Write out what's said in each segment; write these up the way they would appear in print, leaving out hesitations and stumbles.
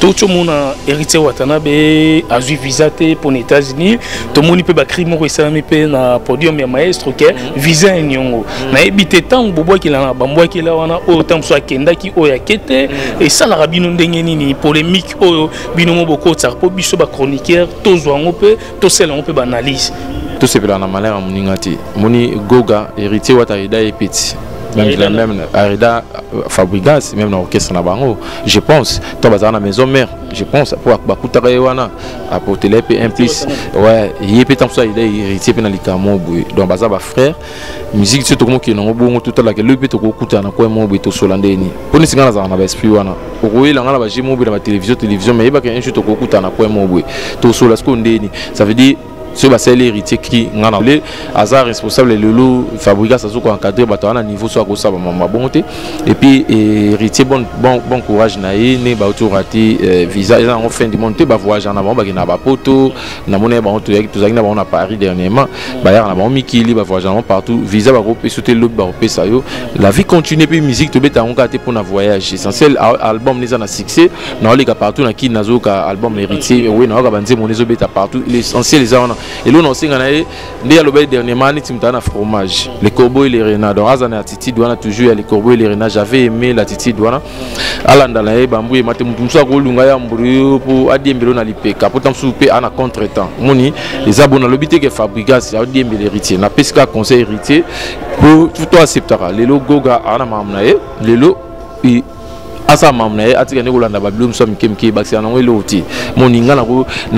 Tout le monde a hérité Watanabe, a visa pour les États-Unis. Tout le monde peut crime au podium et maestro qui visa un nyongo. Na habité tant bobo qui la bamboa qui la wana autant soit kenda qui oyakete et ça la rabino ndengenini polémique o binomo boko tsar po biso ba chroniqueur tozo on peut to sel on peut banalise. Tout c'est là na malheur moningati. Moni goga hérité Watarida et petit. Même Arida Fabregas, même l'orchestre Nabango, je pense, tu vas à la maison mère, je pense, pour Bakuta Rewana, apporter les implices. Ouais, il est ça, il est héritier pénalitamment. Donc, Bazaba frère, musique, c'est tout le monde qui est en bon tout à l'heure, le béton, Kouta, Nakoué, Mobeto, Solandeni. Pour les gens, on a esprit Wana. Au Roué, là, on a j'ai mobile la télévision, mais il y a un jeu de Kouta, Nakoué, Mobé, Tosolascondeni. Ça veut dire. C'est l'héritier qui est responsable de l'eau, Fabregas, ça soit encadré, à niveau soit ça ma bonté. Et puis, héritier, bon courage, naïe, ne va autour visa, ils ont fait du monde, bah voyage en avant, bah n'a pas poto, n'a pas honte, tout ça, n'a pas Paris dernièrement, bah y'a un Miki, bah voyage en partout, visa, bah repé, sauter l'autre, bah repé, ça yo. La vie continue, puis musique, tout bête, on gâte pour un voyage. Essentiel, album, les années succès, n'a pas partout, n'a qui n'a pas album, l'héritier, oui, n'a pas bandé, mon les partout, l'essentiel, les années. Et l'on sait que dernièrement, le fromage, les corbeaux et les renards. Donc, on a l'attitude, on a toujours les corbeaux et les renards. J'avais aimé l'attitude, on a l'attitude, on a l'attitude, asa mamnae atika ne kolanda bablum so mikemke baksa na welo ti moninga na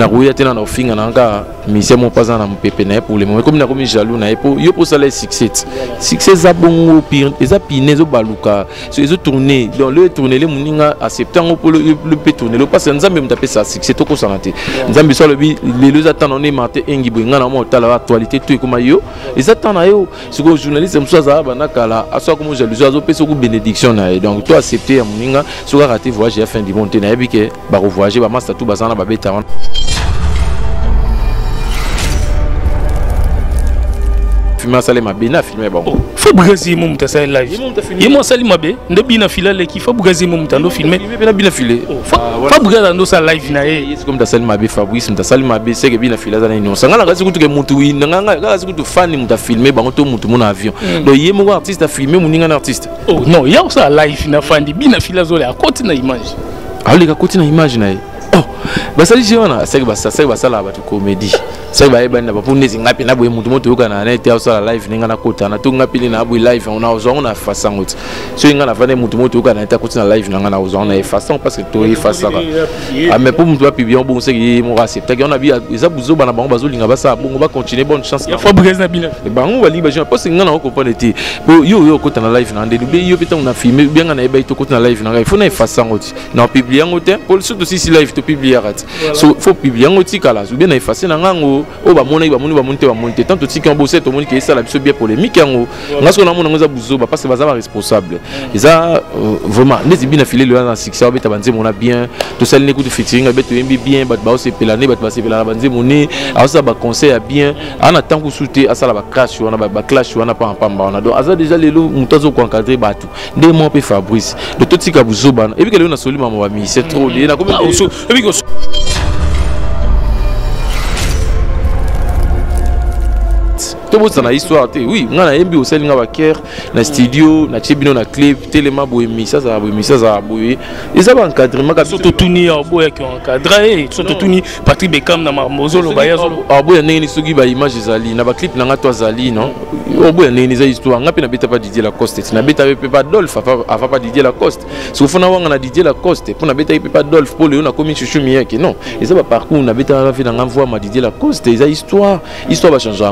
roya tena na ofinga na nga mise mo paza na mpepe na pour le moment comme na komi jaloux na epo yo pour sale 67 succès za bongo pire za pinezo baluka so ezo tourner donc le tourner le moninga acceptant pour le pe tourner le passe nzambe mtape sa succès to ko sanate nzambe so lobi le les attendons ne Martin Engi bwinga na mo tala actualité tout comme yo les attendons yo ce que journaliste mso za bana kala aso ko mo jaloux azo pe so ko bénédiction na donc to accepter moninga si vous raté voyage à fin du monde, vous voyagez, vous master tout basana babeta. Filmer Salima Béna, filmer bon. Fabregas mon ta ça live. Et mon Salima Bé, ne bina filale qui Fabregas mon ta no filmer. Bina bina filé. Fabregas no ça live na e. Comme ta Salima Bé Fabrice, ta Salima Bé c'est que bina filala na non. Sanga la kasi kutu ke mutu wi, nga kasi kutu fan mon ta filmer bango to mutu mon avion. Donc yé mon artiste a filmer mon ninga artiste. Oh non, y'a ça live na fan di bina filazo la côté na image. Ah les côté na image na e. Oh, basali jiona, c'est que basala ba tu comédie. C'est vrai, ben pour nous, on a pu n'abouer mon tour au na été au sol live, n'engana côté, on a tout n'appelé n'abouer live, on a osé on a face en route. Sur n'engana vanne mon tour au Canada côté live, n'engana osé on a face en parce que toi face ça. Ah mais pour mon tour publier bon c'est qui mon raciste. T'as qu'on a bien, ils a besoin d'un bon bazou, l'ingaba ça, bon on va continuer bonne chance. Il faut briser la bille. Bah on va libérer, parce que n'engana on comprend les tirs. Yo côté na live, n'engana délubé, yo peut-être on a filmé, bien on a ébahé tout côté na live, n'engana il faut na face en route. Non publier en route, pour le surtout si live tu publier à route. Faut publier en route, car là, ou bien na effacer n'engana oh bah mon va monter tant aussi qu'on bosse tout le monde qui est ça la bien polémique en haut parce qu'on a mon nous a bouseux parce que bazar responsable ils a vraiment les bien affilés le dans six ça bête banzé mon a bien tout ça l'écoute featuring bête bien bat ba c'est pelané bat passer pelané banzé mon a ça ba conseil a bien en attendant que souter à ça la crash on a ba clash on a pas on a donc a déjà les loups mutazo qu'on cadrer batou des mon pe Fabrice de tout ce que bouseux ban et puis que le on a solide maman ami c'est trop il a comme et puis tout le monde histoire. Oui, on a eu aussi un studio, un clip, tellement bohémie, ça a bohémie. Et ça va encadrer. Surtout tout ni aboye qui encadré, surtout tout ni Patrick Buckham dans Marmozo le bailleur. Aboye n'est ni sogi ba image zali, n'a pas clip n'a pas zali non. Aboye n'est ni ça histoire. N'a pas Didier Lacoste, n'a pas Pepper Dolph, avant pas Didier Lacoste. Sauf on a on a Didier Lacoste, pour n'a pas Pepper Dolph pour le on a commis chouchou mieux que non. Et ça va parcours n'a pas fait dans envoi ma Didier Lacoste, et ça histoire va changer.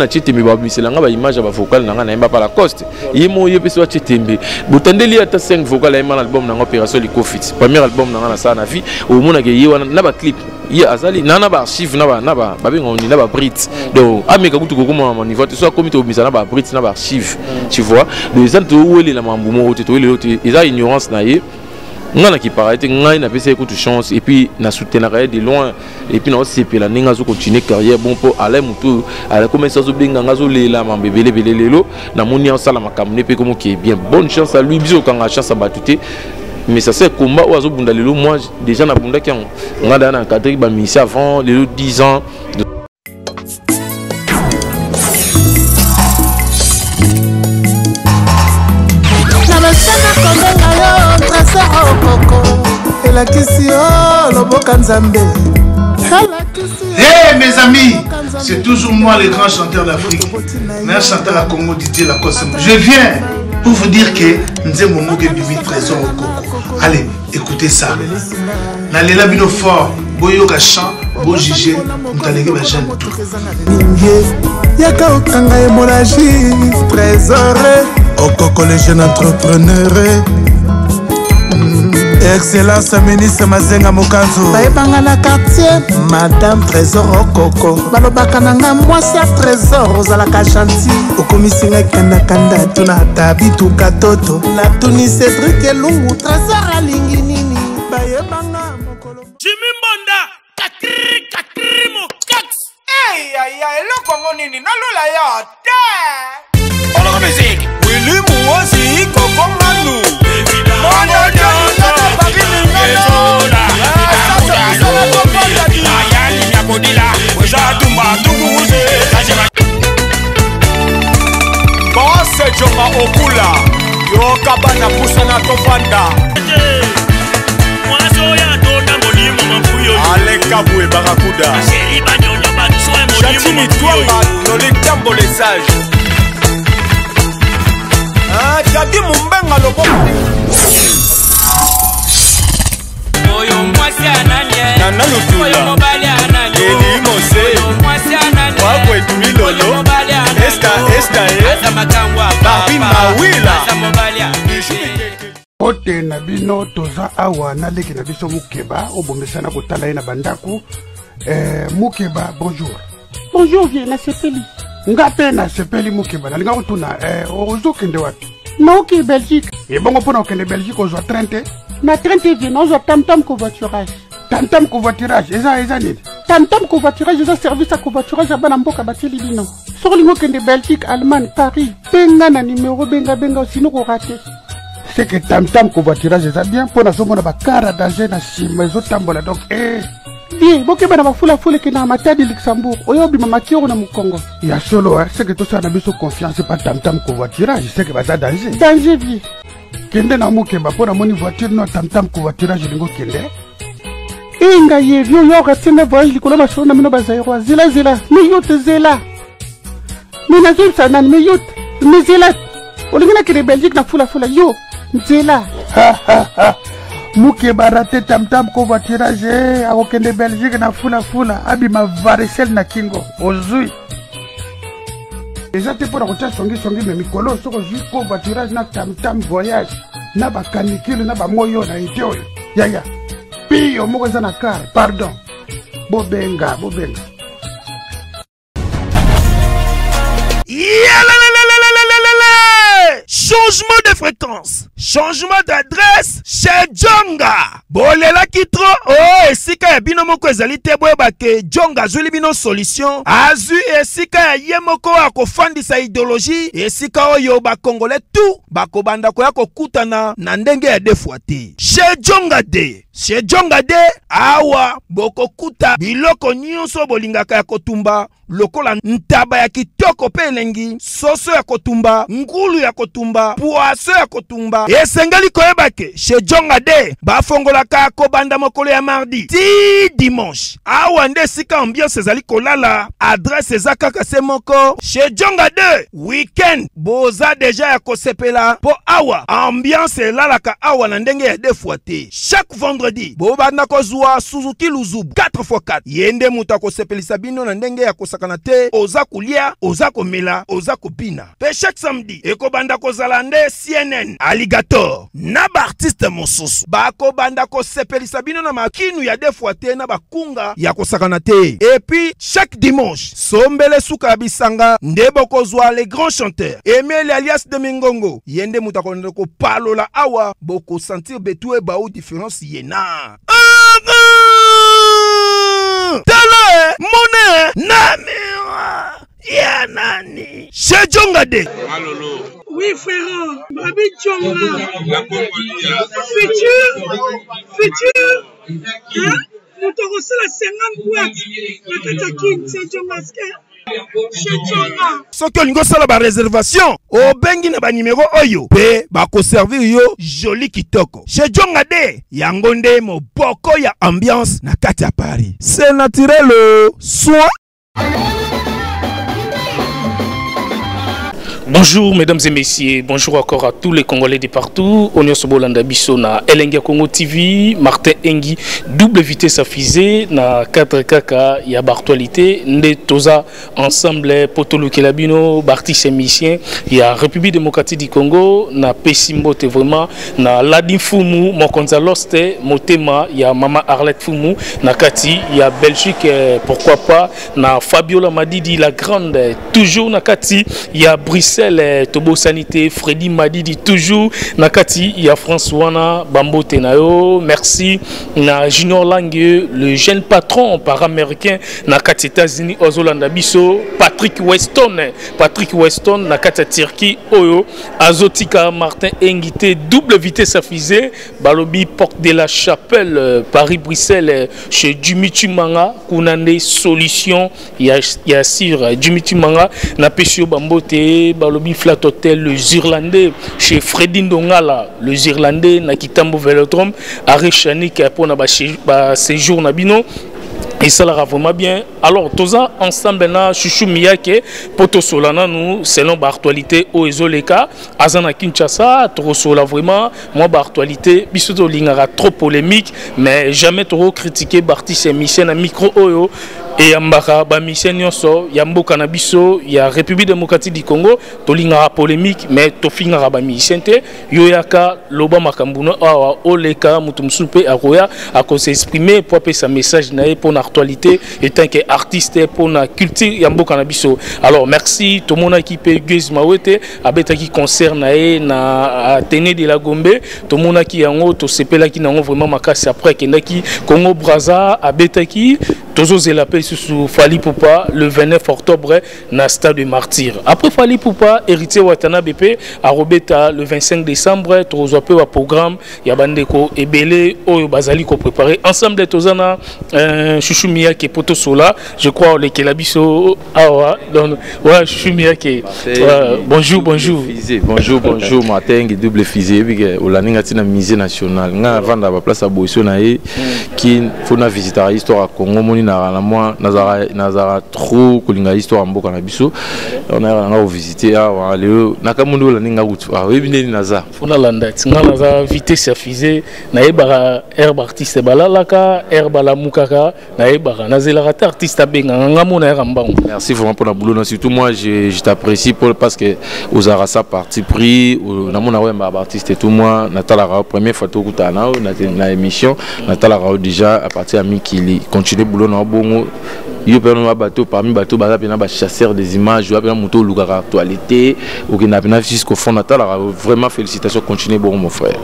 Na chitembe ba biselanga ba image ba vocal nanga na imba pa la coste yimo yo peso chitembe botandeli ata 5 vocal ya mana album nanga opération likofit premier album nanga na sa na vie au mona ke yewa na ba clip ye azali nana ba archive na ba babenga ni na ba brit donc ameka kutu kokoma mon niveau soit komite obisa na ba brit na ba archive tu vois les gens to wele la mambumo ote to wele ote eza ignorance na ye ngana qui paraît ngai na pese kutu chance et puis na soutenir de loin et puis na c'est la ninga zo continuer carrière bon pour aller mutu à la commencer zo benga ngazo lela mambebele belelelo na moni en sala makamune pe comme qui est bien bonne chance à lui biso kanga chance à batouté. Mais ça c'est un combat où moi déjà na bunda qui on a encadré ba misi avant les 10 ans de... Hey mes amis, c'est toujours moi le grand chanteur d'Afrique, meilleur chanteur à Congo, Didier Lacoste. Je viens pour vous dire que nous avons mon bébé trésor au Congo. Allez, écoutez ça. N'allez la bino fort, boyo gachan, beau jugé, nous allons les jeunes tout. Yaka okanga hémorragie, trésor au Congo les jeunes entrepreneurs. Excellence ministre Mazenga Mukanzo Baye Bangala quartier Madame Trésor Okoko Baloba kananga mwasa Trésor ozalaka chantier okomisinga kanda kanda tuna tabi tuka toto na tunise truc elungu Trésor alingi nini Baye Bangala mokolo Jimmy Mbonda kakri kakri mo kaks Hey ay ay lokongo nini nalula ya te Oloka musique Willy Mouazi kokomanu Ote na bino toza awa na leki na biso mukeba obomesana kotala ina bandaku mukeba bonjour bonjour vieux na sepeli ngape na sepeli mukeba nalinga kutuna ozokende wapi na oke Belgique ebongo pona okende Belgique ozwa 30 na 30 vieux na ozwa Tantam Covoiturage Tantam Covoiturage eza nini Tantam Covoiturage eza service ya covoiturage ya bana mboka bateli bino soko lingo okende Belgique Allemagne Paris benga na numéro benga benga osino korate c'est que Tantam Covoiturage est bien pour la somme de la cara d'argent à Chimezo Tambola. Donc, bien, beaucoup de foule à foule qui n'a pas de Luxembourg. Oyobi Mamaki ou Namukongo. Il y a solo, c'est que tout ça n'a pas confiance par Tantam Covoiturage. C'est que ça danger. Danger, vie. Kende n'a pas pour la monnaie voiture, non Tantam Covoiturage, je n'ai pas Kende. Inga ye, vieux, yo, retiens la voyage, le colombe à Chona, mais non, Zela, Zela, Miyote, Zela. Mais n'a pas de Miyote, mais Zela. On est là que les Belgiques n'a foule à foule à yo. Nzela Muke barate Tantam Covoiturage awokende Belgique na fula fula abima varicelle na kingo ozui eza te pona kotia songi songi me mikolo soko zui covoiturage na Tantam voyage na bakanikile na bamoyo na ite oyo yaya piyo moko eza na kar pardon bobenga bobenga yala Changement de fréquence, changement d'adresse chez Djonga. Bolela kitro, oh esika ya bino moko ezali teboye bake Djonga azuli bino solution. Azu esika ya yemoko akofandisa idéologie, esika oyo ba Congolais tout bakobanda ko yakokutana na ndenge ya defuate. Chez Djonga de Chez Djonga de awa bokokuta biloko nyonso bolingaka ya kotumba lokola ntaba ya kitoko pe elengi soso ya kotumba ngulu ya kotumba poaso ya kotumba esengeli koyebake chez Djonga de bafongolaka kobanda mokolo ya mardi ti dimanche awa nde sika ambiance ezali kolala adresse eza kaka se moko chez Djonga de weekend boza deja ya kosepela po awa ambiance elalaka awa na ndenge ya defuate chaque vendredi bobanda kozwa Suzuki Luzubu 4x4 yende muta kosepelisa bino na ndenge ya kosakana te oza kulia oza komela oza kopina pe chaque samedi ekobanda kozala nde CNN Alligator na Bartiste mosusu bakobanda kosepelisa bino na makinu ya defwa te na bakunga ya kosakana te et puis chaque dimanche sombele suka bisanga nde bokozwa les grands chanteurs Emile alias de Mingongo yende muta konde ko palola awa boko sentir betue ba ou différence yena Tala Moné Namira Yanani Chez Djonga de Malolo Oui, frérot, Babi Tchonga, futur, hein? Nous te recevons la 50 boîtes, la Katakin, c'est John Masquer. Soki olingo sala ba réservation obengi na ba numéro oyo pe ba ko servir yo joli kitoko chez John Madé yango nde moboko ya ambiance na kati ya Paris c'est naturel soin. Bonjour mesdames et messieurs, bonjour encore à tous les Congolais de partout. On est Sobolanda Bisso na Elengia Congo TV, Martin Engi, double vitesse à fusée na 4 Kaka, il y a Bartolite, Ndé Toza, ensemble Potoluki Labino, Bartis et Messien, il y a République démocratique du Congo, na Pesimbote vraiment, na Ladin Fumou, Mokonza Loste, Motema, il y a Mama Arlette Fumou, na Kati, il y a Belgique pourquoi pas, na Fabiola Madidi la grande, toujours na Kati, il y a Brice Tobo Sanité, Freddy Madidi toujours, Nakati, il y a François Bambo Tenayo, merci, na Junior Langue, le jeune patron paraméricain, Nakati États-Unis, Ozolanda Bisso, Patrick Weston, Nakati Turquie, Oyo, Azotika, Martin Engité, double vitesse à fusée, Balobi, Porte de la Chapelle, Paris-Bruxelles, chez Dumitumanga, Kounande, Solution, Yassir, Dumitumanga, Napesio Bambo Te, Balobi Flat Hotel, le Zirlandais, chez Freddy Ndongala, le Zirlandais, Nakitambo Velodrome, Aré Chanik, pour séjour Nabino. Et ça la vraiment bien. Alors, tous ensemble, na chouchou miyake, poto solana nous, selon l'actualité, au Ezoleka, Azana Kinshasa, trop sola vraiment, moi, l'actualité, bisoto lingara trop polémique, mais jamais trop critiqué, Bartis et Missien à micro oyo, et Yambara, Bamissien Nyonso, Yambo Cannabiso, il y a République démocratique du Congo, to lingara polémique, mais to fingara Bamissien, Yoyaka, Loba Makambuna, Oleka, Moutumsoupe, Aroya, à cause s'exprimer, pour appeler sa message naïe, pour actualité étant que artiste pour la culture yambo cannabiso. Alors merci tout le monde qui paye guise mawete abeta qui concerne na tenue de la gombe tout le monde qui yango to sepela qui nango vraiment makasi après kendaki Congo Brazza abeta qui toujours la paix sous Fali Poupa le 29 octobre na stade de martyr après Fali Poupa héritier Watanabe à Robeta le 25 décembre tous peu au programme ya bandeko ebele oyo bazali ko préparer ensemble tozana Chouchumia qui est poto sola, je crois les Kelabiso. Ah ouais, Chouchumia qui bonjour. Bonjour, Martin qui double fusée. Au Laningatine à Musée National. On a vendu la place à Boissonnaï qui faut na visiter l'histoire à Congo. Moni na la moi Nazara trop colinga histoire en Bokanabiso. On a visité à Léo Nakamundo Laninga route. Ah oui, bien Nazar. On a l'andat. Nazara vitesse fusée. Naïbara herbe artiste balalaka herbe la mukaka. Merci vraiment pour la boulot. Surtout moi, je t'apprécie parce que aux Arasa parti pris, à Bartiste et tout moi, Natalara, première photo que tu as na émission, Natalara déjà à partir à Mikili, continue boulot dans Bongo. Il y a un bateau parmi bateaux, il chasseur des images, il y a un moto Lugara actualité, il y a jusqu'au fond Natalara. Vraiment félicitations, continue bon mon frère.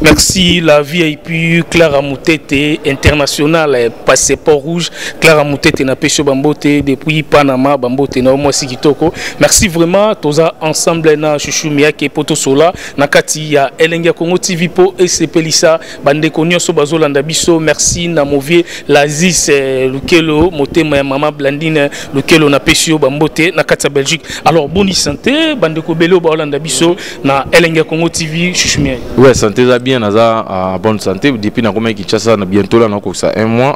Merci la VIP Clara Moutete internationale. Passeport rouge, Clara Moutete na Pecho Bambote, depuis Panama, Bambote na Omwasi Kitoko. Merci vraiment, Toza ensemble na Chouchou Miyake Potosola, na Kati ya Elengia Congo TV po ECP Lisa, Bandeko Nyonso Bazolanda Bisso, merci na Movie, Lazis Lukelo, Motema Mama Blandine Lukelo na Pecho Bambote, na Kati ya Belgique. Alors bonne santé, Bandeko Belo Bazolanda Bisso, na Elengia Congo TV, Chouchou Miyake. Ouais, santé ça bien, Naza, bonne santé, depuis na Goma Kinshasa, na bientôt là, na Koksa, un mois.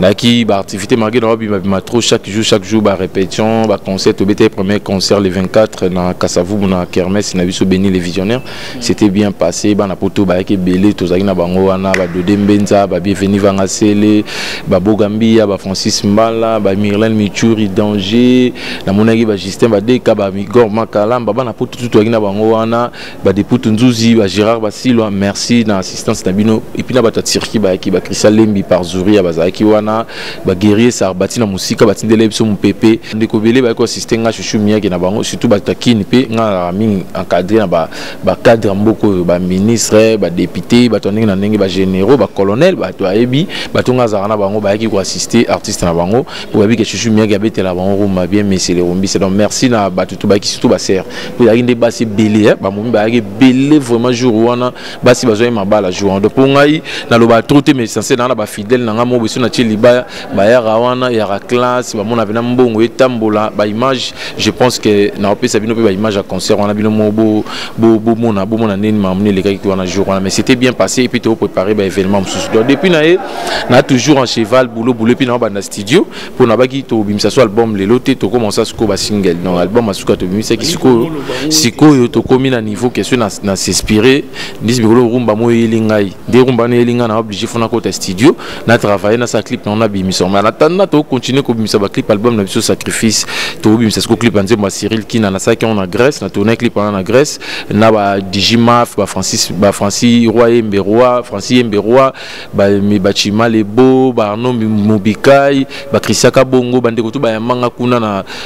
Naki activité marquée dans le trop chaque jour répétition concert au BT premier concert les 24 na Kassavou na Kermesse na biso béni les visionnaires c'était bien passé ba na poto ba ke belé tozaki na bango wana ba dodembenza ba bienvenue vanga sele ba bogambia ba Francis Mbala ba Mirlène Mituri danger na monaki ba Justin ba Deka ba Migor Makalamba ba na poto tout tozaki na bango wana ba deputu Nzuzi ba Gérard Basilo merci dans assistance tabino et puis na ba Turki ba ki ba Christian Lembi par Zuri ba Zaki wana wana ba guerrier sarbatina musika batindele biso mu pepe ndeko bele ba ko assistinga chouchou mia ke na bango surtout ba takini pe nga mingi encadré na ba cadre mboko ba ministre ba député ba toninga na ndenge ba généraux ba colonel ba to ayebi ba tonga zarana bango ba ki ko assister artiste na bango pour ba bi ke chouchou mia ke betela bango ma bien messieurs les rombi c'est donc merci na ba tout ba ki surtout ba ser pour ya ndeba c'est belé ba mumi ba ki belé vraiment jour wana ba si bazoya mabala jour donc pour ngai na lo ba troté mais censé na ba fidèle na ngamo biso na chiliba ba ya rawana ya ra classe ba mona bena mbongo etambola ba image je pense que na opesa bino pe ba image à concert on a bino mobo bo mona bo mona neni m'amener les gars qui on a jour mais c'était bien passé et puis tu préparé ba événement donc depuis na toujours en cheval boulot puis na ba na studio pour na ba ki to bimisa so album les loté to commencer à sko ba single non album asuka to bimisa ki siko yo to komi na niveau question na s'inspirer dis bolo rumba mo elingai de rumba na elinga na obligé fona ko studio na travailler na sa clip on a bimisa mais attendre to continuer ko bimisa ba clip album na biso sacrifice to bimisa sko clip anze ma Cyril qui na sa ki on a Grèce na tourner clip en Grèce na ba Digimaf ba Francis Roy Mberoi Francis Mberoi ba mi bachima lebo ba Arnaud Mobikai ba Krisaka Bongo ba ndeko to ba manga kuna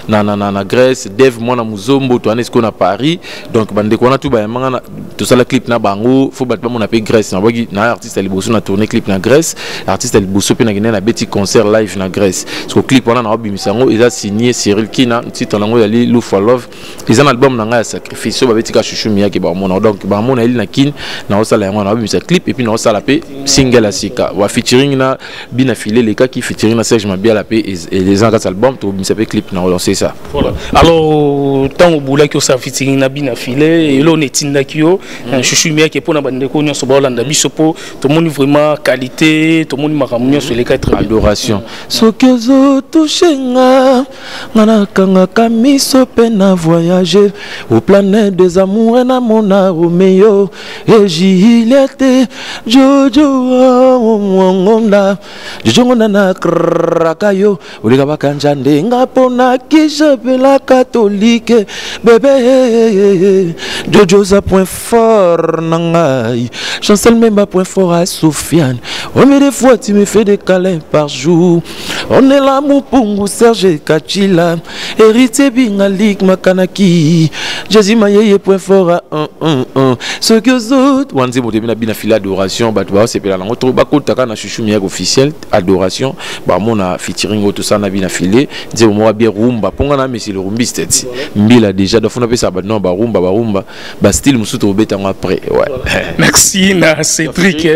na Grèce Dev mona Muzombo to anesko na Paris donc ba ndeko na to ba manga to sala clip na bango faut ba mon appel Grèce na ba na artiste ali bosso na tourner clip na Grèce artiste ali bosso pe na gena na beti concert live na Grèce so clip wana na obimisa ngo eza signé Cyril Kina titre nango yali Lou for Love eza na album nanga ya sacrifice so ba beti ka chuchumi yake ba mona donc ba mona eli na kin na osala yango na obimisa clip et puis na osala pe single asika wa featuring na bina filé les cas qui featuring na Serge Mabia la paix et les ans album to obimisa pe clip na relancer ça voilà alors tant au boulak yo sa featuring na bina filé et lo netinda kio chuchumi yake pona ba ndeko nyo Sobolanda Bisso po to moni vraiment qualité to moni makamunyo sur les quatre adoration so que zo touchenga ngana kanga kamiso pena voyager au planète des amours na mona Romeo et Juliette jojo ngonda jojo na krakayo ulika bakanja ndenga pona kijabela catholique bébé jojo za point fort nangai chancel même point fort à Sofiane. Oh, mais des fois, tu me fais des câlins par jour. On est là, Moupongo, Serge Kachila. Héritier Bingalik, Makanaki. Jésus Maye, point fort à 1. Ce que autres, Wanzi, mon début, la fila adoration. Batoua, c'est Pélan. On trouve Bako, Takana, Chuchumiag officiel, adoration. Bamona, Fitiringo, tout ça, Nabina filé. Zéro mois, bien Rumba, Pongana, mais c'est le Rumbiste. Mila déjà, d'offre, on appelle ça, non, Barumba, Barumba. Bastille, Moussouto, Bétan après. Merci, Cédric.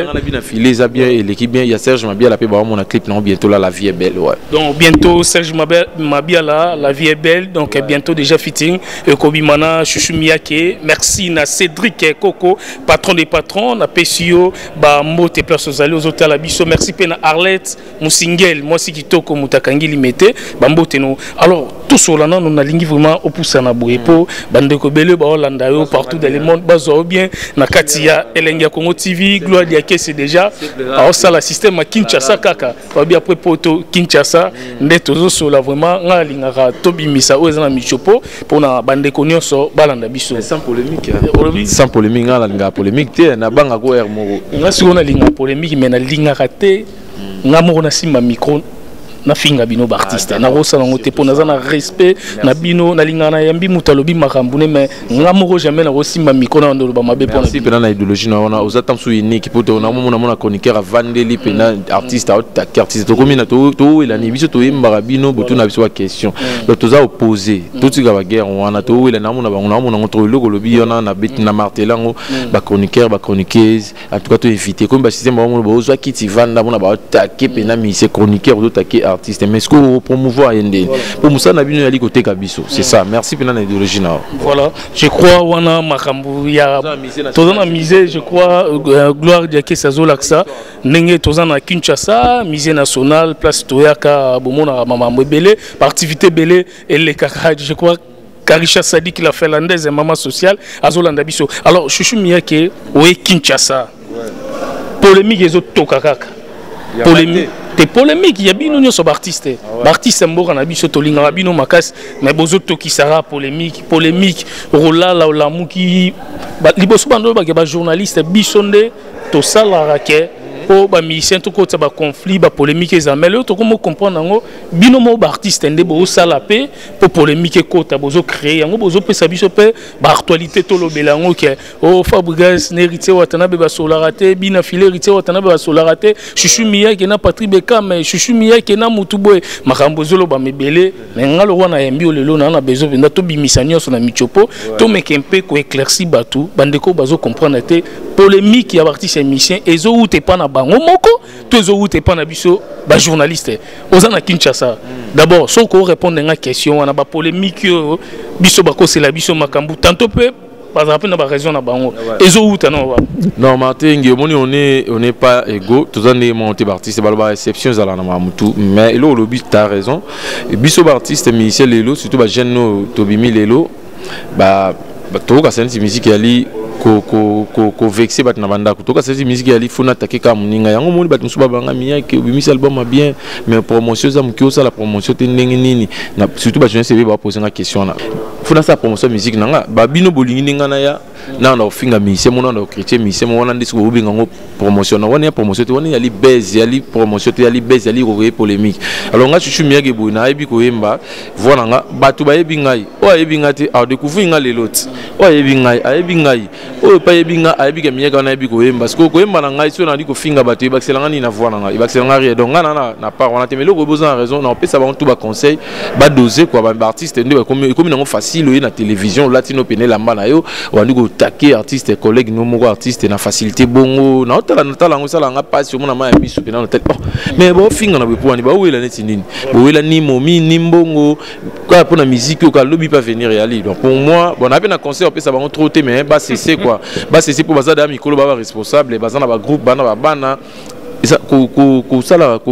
Les bien et l'équipe bien, il y a Serge Mabia la paix, mon clip non bientôt là la vie est belle ouais. Donc bientôt Serge Mabia là la vie est belle donc ouais. Bientôt déjà fitting Kobi Mana Chuchu Miyake merci na Cédric Coco patron des patrons na PCO ba moté place aux allées aux hôtels la biso merci pena Arlette Musingel moi si kitoko mutakangi limité ba moté no alors tout cela non on a lingi vraiment au poussana boepo bande ko bele ba Hollanda yo partout dans le monde bazo bien na Katia Elengia Congo TV gloire dia que c'est déjà alors ça la système à Kinshasa Kaka va bien après poto Kinshasa mais tozo sola vraiment nga lingaka tobi misa oza na michopo pona bande konyoso balanda biso sans polémique sans polémique nga linga polémique te na banga ko ermoro nga si ona linga polémique mais na lingaka te nga moko na simba micro na finga bino Bartiste na rosala ngote pona za na respect na bino na lingana yambi mutalobi makambune mais ngamoko jamais na rosimba mikona na ndoloba mabe pona si pena na idéologie na ona ozatam sou unique poto na mona chroniqueur avandeli pena artiste a artiste to komina to ila ni biso to yimba bino botu na biso question donc toza opposé toti ga ba guerre wana to ila na mona ba mona ngotro loko lobi yona na bit na martelango ba chroniqueur ba chroniqueuse en tout cas to éviter comme ba système ba mona ba ozwa kiti vanda mona ba attaquer pena mi c'est chroniqueur do attaquer artiste mais ce qu'on promouvoir pour Moussa Nabino Ali côté Kabiso c'est ça merci pendant l'idéologie voilà je crois wana makambu ya tozana musée je crois gloire de Kesazo Laksa nenge tozana Kinshasa musée national place Toyaka bomona mama mbele activité belé et les caca je crois Karisha Sadik la finlandaise et maman sociale Azolanda Bisso alors Chuchu Miyake oui Kinshasa polémique ezo tokakaka polémique des polémiques, il y a bien nous sommes artistes. Bartis Mbo Kanabiso Tolinga Rabino Makas, mais Bozoto qui sera polémique, Rola Laolamou qui. Libosubando, journaliste, Bissonde, Tosa Larake. pour les musiciens, pour les conflits, pour les polémiques, mais les autres, comment comprendre que les artistes ont la paix pour les polémiques, pour les créer, pour les Bartolite, pour les Fabregas, héritier Watanabe, Solarate, Binafilé, héritier Watanabe, Solarate, Chuchu Mia, qui n'a Patrick Buckham, Chuchu Mia, qui n'a Moutouboe, Marambozolo, Bamebele, mais on a le roi n'a aimé le lot, on a besoin de tout bimisanion, on a mis chopo, tout mec un peu qu'on éclaircit, batou, bandeko, bazo comprendre les polémiques, il y a artistes et musiciens, et zo ou te pas na bango moko, te zo ou te pas na biso, ba journaliste, ozana Kinshasa. D'abord, sans qu'on réponde à la question, on a ba polémique, biso bako c'est la biso makambu, tantôt peu. Par exemple, on a raison. Non, Martin, on n'est pas égaux. Tout le monde est monté Bartiste. C'est la réception. Mais le lobby, tu as raison. Et Bisso Bartiste, musicien, Lélo, surtout, les jeunes, Tobimi, Lélo, tu as une musique qui est vexée. Tu as une musique qui est fou. Tu as attaqué comme Ninga. Tu as une musique qui est fou. Tu as une bien. Mais la promotion, la promotion, surtout, les jeunes, c'est poser la question. Faut na sa promotion musique nanga babino bolingi nanga ya na na ofinga mise mona na chrétien mise mona ndisiko obenga ngo promotion na wana ya promotion to wana ya li base ya li promotion to ya li base ya li ko polémique alors nga chuchu miya ke boina ebi ko yemba vona nga batu ba ebi ngai o ebi ngati a découvrir nga les lots o ebi ngai a ebi ngai o pa ebi nga a ebi ke miya ka na ebi ko yemba siko ko yemba na ngai so na li ko finga batu ba excellent ni na vona nga ba excellent rien donc nga na part wana te mais le ko besoin raison na on peut ça ba tout ba conseil ba doser quoi ba artiste ndé comme nango facile si le na télévision latino pené la manayo on dit go taquer artiste collègue no moko artiste na facilité bongo na otala na tala ngo sala nga passe mona ma biso pené na tête mais bo finga na bepouani ba wela neti nini bo wela ni momi ni mbongo quoi pour na musique ka lobby pas venir yali donc pour moi bon appel na concert on peut ça va trop té mais ba cesser quoi ba cesser pour bazada mikolo ba responsable bazana ba groupe bana ba bana ça qu'on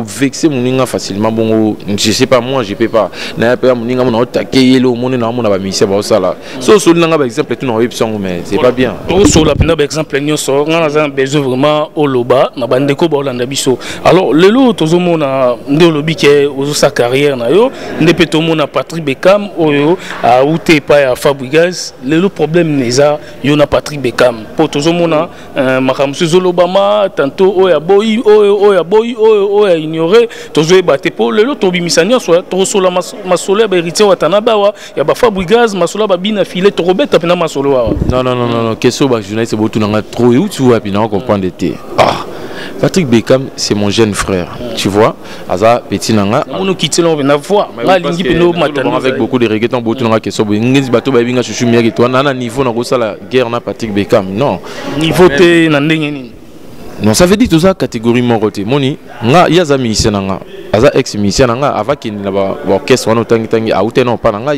vexer mon ninga facilement bon je sais pas moi je peux pas n'a pas mon ninga mon attaquer le monde na mon ba mise ba ça là so na ba exemple tout na option mais c'est pas bien tout so la par exemple nyo so nga na besoin vraiment au loba na bande ko ba Olanda Bisso alors le lot tozo mona ndo lobi ke ozo sa carrière na yo ndepe to mona Patrick Buckham oyo a outé pa ya Fabregas le lot problème neza yo na Patrick Buckham po tozo mona makamsu zo loba ma tantôt o ya boy oh a ignoré toujours ébatté pour le lot tobi misania soit trop sola masola héritier Watanabe ya ba Fabregas masola ba bina filet trop bête apena masolo non qu'est-ce que journaliste botu na trop ou tu vois puis on comprend d'été ah Patrick Buckham c'est mon jeune frère tu vois aza petit nanga nous quitter on va voir la lingi pino matano avec beaucoup de reggaeton botu na qu'est-ce que ngiz bato ba binga chuchu miaki toi na niveau na kosala guerre na Patrick Buckham non niveau te na ndenge nini. Non, ça veut dire tout ça catégorie moroté. Moni, nga yaza musicien nga, aza ex musicien nga, avant qu'il n'y ait orchestre on tangi tangi, aouté non pas nga,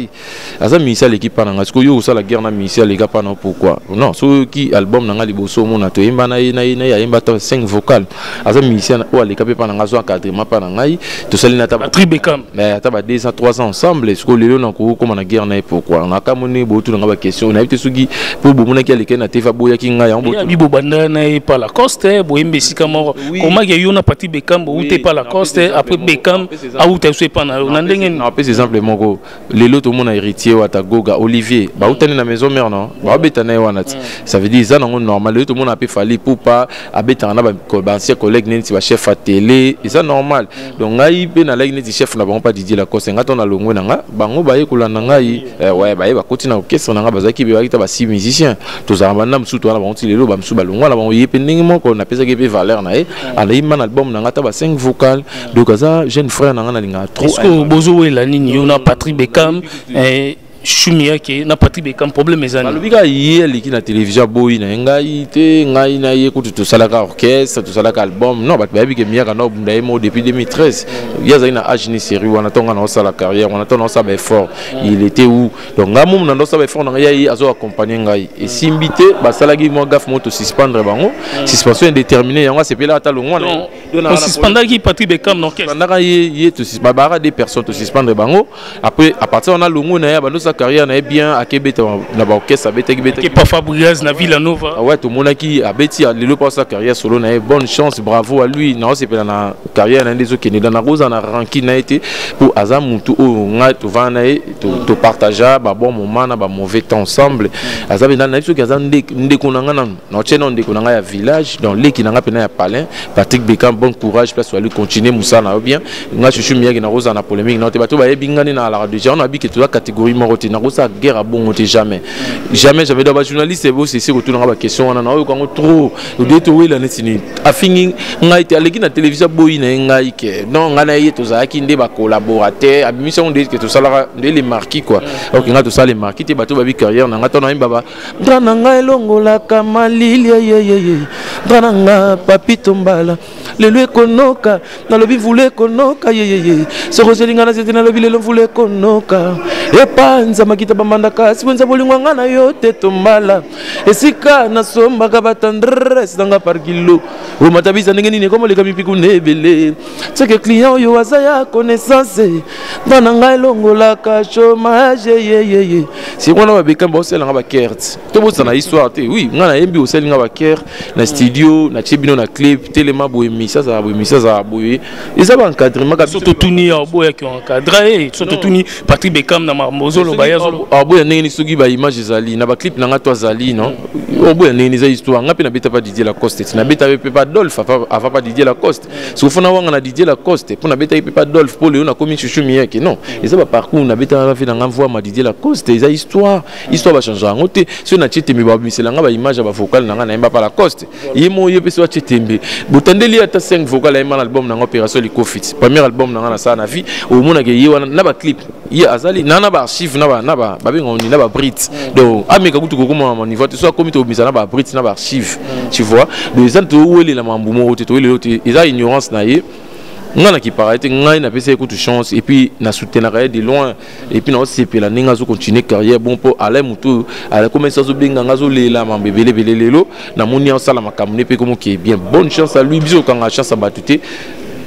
aza musicien l'équipe pas nga. Parce que yo ça la guerre na musicien les gars pas non pourquoi? Non, ceux qui album nga liboso mon ato, imba na imba tant 5 vocales, aza musicien ou les capé pas nga, soit cadrement pas nga, tout ça l'ina taba tribecam. Mais taba 200 300 ensemble, est-ce que les gens n'ont comment la guerre na pourquoi? On a quand même beaucoup de nga question, on a été sugi pour beaucoup na qui les na teva boya qui nga ya on. Ya bibo banda na pas la coste. Comment il y a une partie Beckham où tu pas la coste après Beckham à où tu es pas na on a ndenge on appelle simplement go les lots au monde héritier ou atagoga Olivier ba ou tani na maison mère non ba betana wana ça veut dire ça non normal les tout monde a pu falli pour pas abetana ba ancien collègue nti ba chef à télé et ça normal donc ngai pe na leg nti chef na ba pas Didier la coste ngato na longwe nga bango ba yekola na ngai ouais ba ba continue na orchestre na nga bazaki ba kita ba 6 musiciens tous a bana msutu wana ba nti les lots ba msuba longwa la ba yepe ndenge moko na pesa que valeur nae ala imman album nanga ta ba 5 vocales donc ça jeune frère nanga linga trop est-ce que bozo la nini on a Patrick Buckham et Chumia qui n'a pas de problème mes amis. Le gars hier qui na télévision boy na ngai te ngai na écoute tout ça la orchestre tout ça la album non bah bi que mia kana obundaimo depuis 2013 ya zaina age ni série on attend on ça la carrière on attend on ça ben fort il était où donc ngamum na ça ben fort na yayi azo accompagner ngai et simbité ba salagi mo gaffe moto suspendre bango suspension indéterminée yango c'est pela ta longo on suspendait qui Patrick Buckham dans orchestre on a yé tout suspendre ba bara des personnes tout suspendre bango après à partir on a longo na ya ba sa carrière est bien à Québec na ba orchestre Québec pas Fabregas na Villanova ouais tout monde qui a bêti le pour sa carrière solo na bonne chance bravo à lui na c'est pas na carrière na des autres qui na rose na ranking na été pour azamutu o nga to va na to partager ba bon moment na ba mauvais temps ensemble azabe na na so ki azan ndekonanga na na tchena ndekonanga ya village donc les qui na pena ya palin Patrick Buckham bon courage place lui continuer Moussa na bien nga chuchu miya na rose na polémique na te ba to ba ebingani na la déjà on a bi que toi catégorie moroti na rose guerre à bon jamais jamais j'avais d'abord journaliste et vous c'est retour dans la question on a eu quand on trouve le détour il en est une affining on a été allé qui la télévision boyne et ngaïque non on a eu Toza qui n'est pas collaborateur à mission dit que tout ça là les marquis quoi donc on a tout ça les marquis t'es bateau baby carrière on a ton ami baba drananga elongo la kamalilia yeye drananga papi tombala le lui konoka dans le bi voulait konoka yeye ce roselinga na c'était dans le bi le voulait konoka et pas nzama kita bamanda kasi wenza bolingwa na yo tombala esika nasomba kabatandres danga par kilo o matabisa ndenge nini comme le kamipiku nebele c'est que client yo azaya connaissance bana ngai longola ka chômage yeye si bona ba beka ba selinga ba kerte to bosa na histoire te oui ngana yembi o selinga ba kerte na studio na chebino na clip telema boemi ça ça boemi ça ça boemi et ça ba encadrement ka surtout tuni aboya ki encadrer surtout tuni Patrick Buckham na marmozo lo bayezo aboya ndenge ni suki ba image zali na ba clip na toi zali non au bout une histoire ngapena beta pas Didier Lacoste na beta Pepper Dolph avant pas Didier Lacoste si vous na wanga Didier Lacoste pour na beta Pepper Dolph pour le na komi chuchu mieke non et ça va parcours na beta va faire envoi ma Didier Lacoste et ça histoire va changer en côté si na chetembe ba miselanga ba image ba vocal na na pas Lacoste yemo yepe so chetembe botandeli ata 5 vocal na album na opération Likofit premier album na na ça na vie au mona ke yewa na ba clip ye azali na na ba archive na ba ba ngoni na ba brit donc ameka kutu kokoma ma niveau soit comité au misana ba brit na ba archive tu vois les gens où est la mambumo tu les autres ils ont ignorance naie ngana qui paraît ngai na pesa écoute chance et puis na soutenir de loin et puis na c'est la ninga zo continuer carrière bon pour aller mutu à la commencer zo benga ngazo lela mambebele belelelo na moni en sala makamune pe comme qui est bien bonne chance à lui biso kanga chance à batouter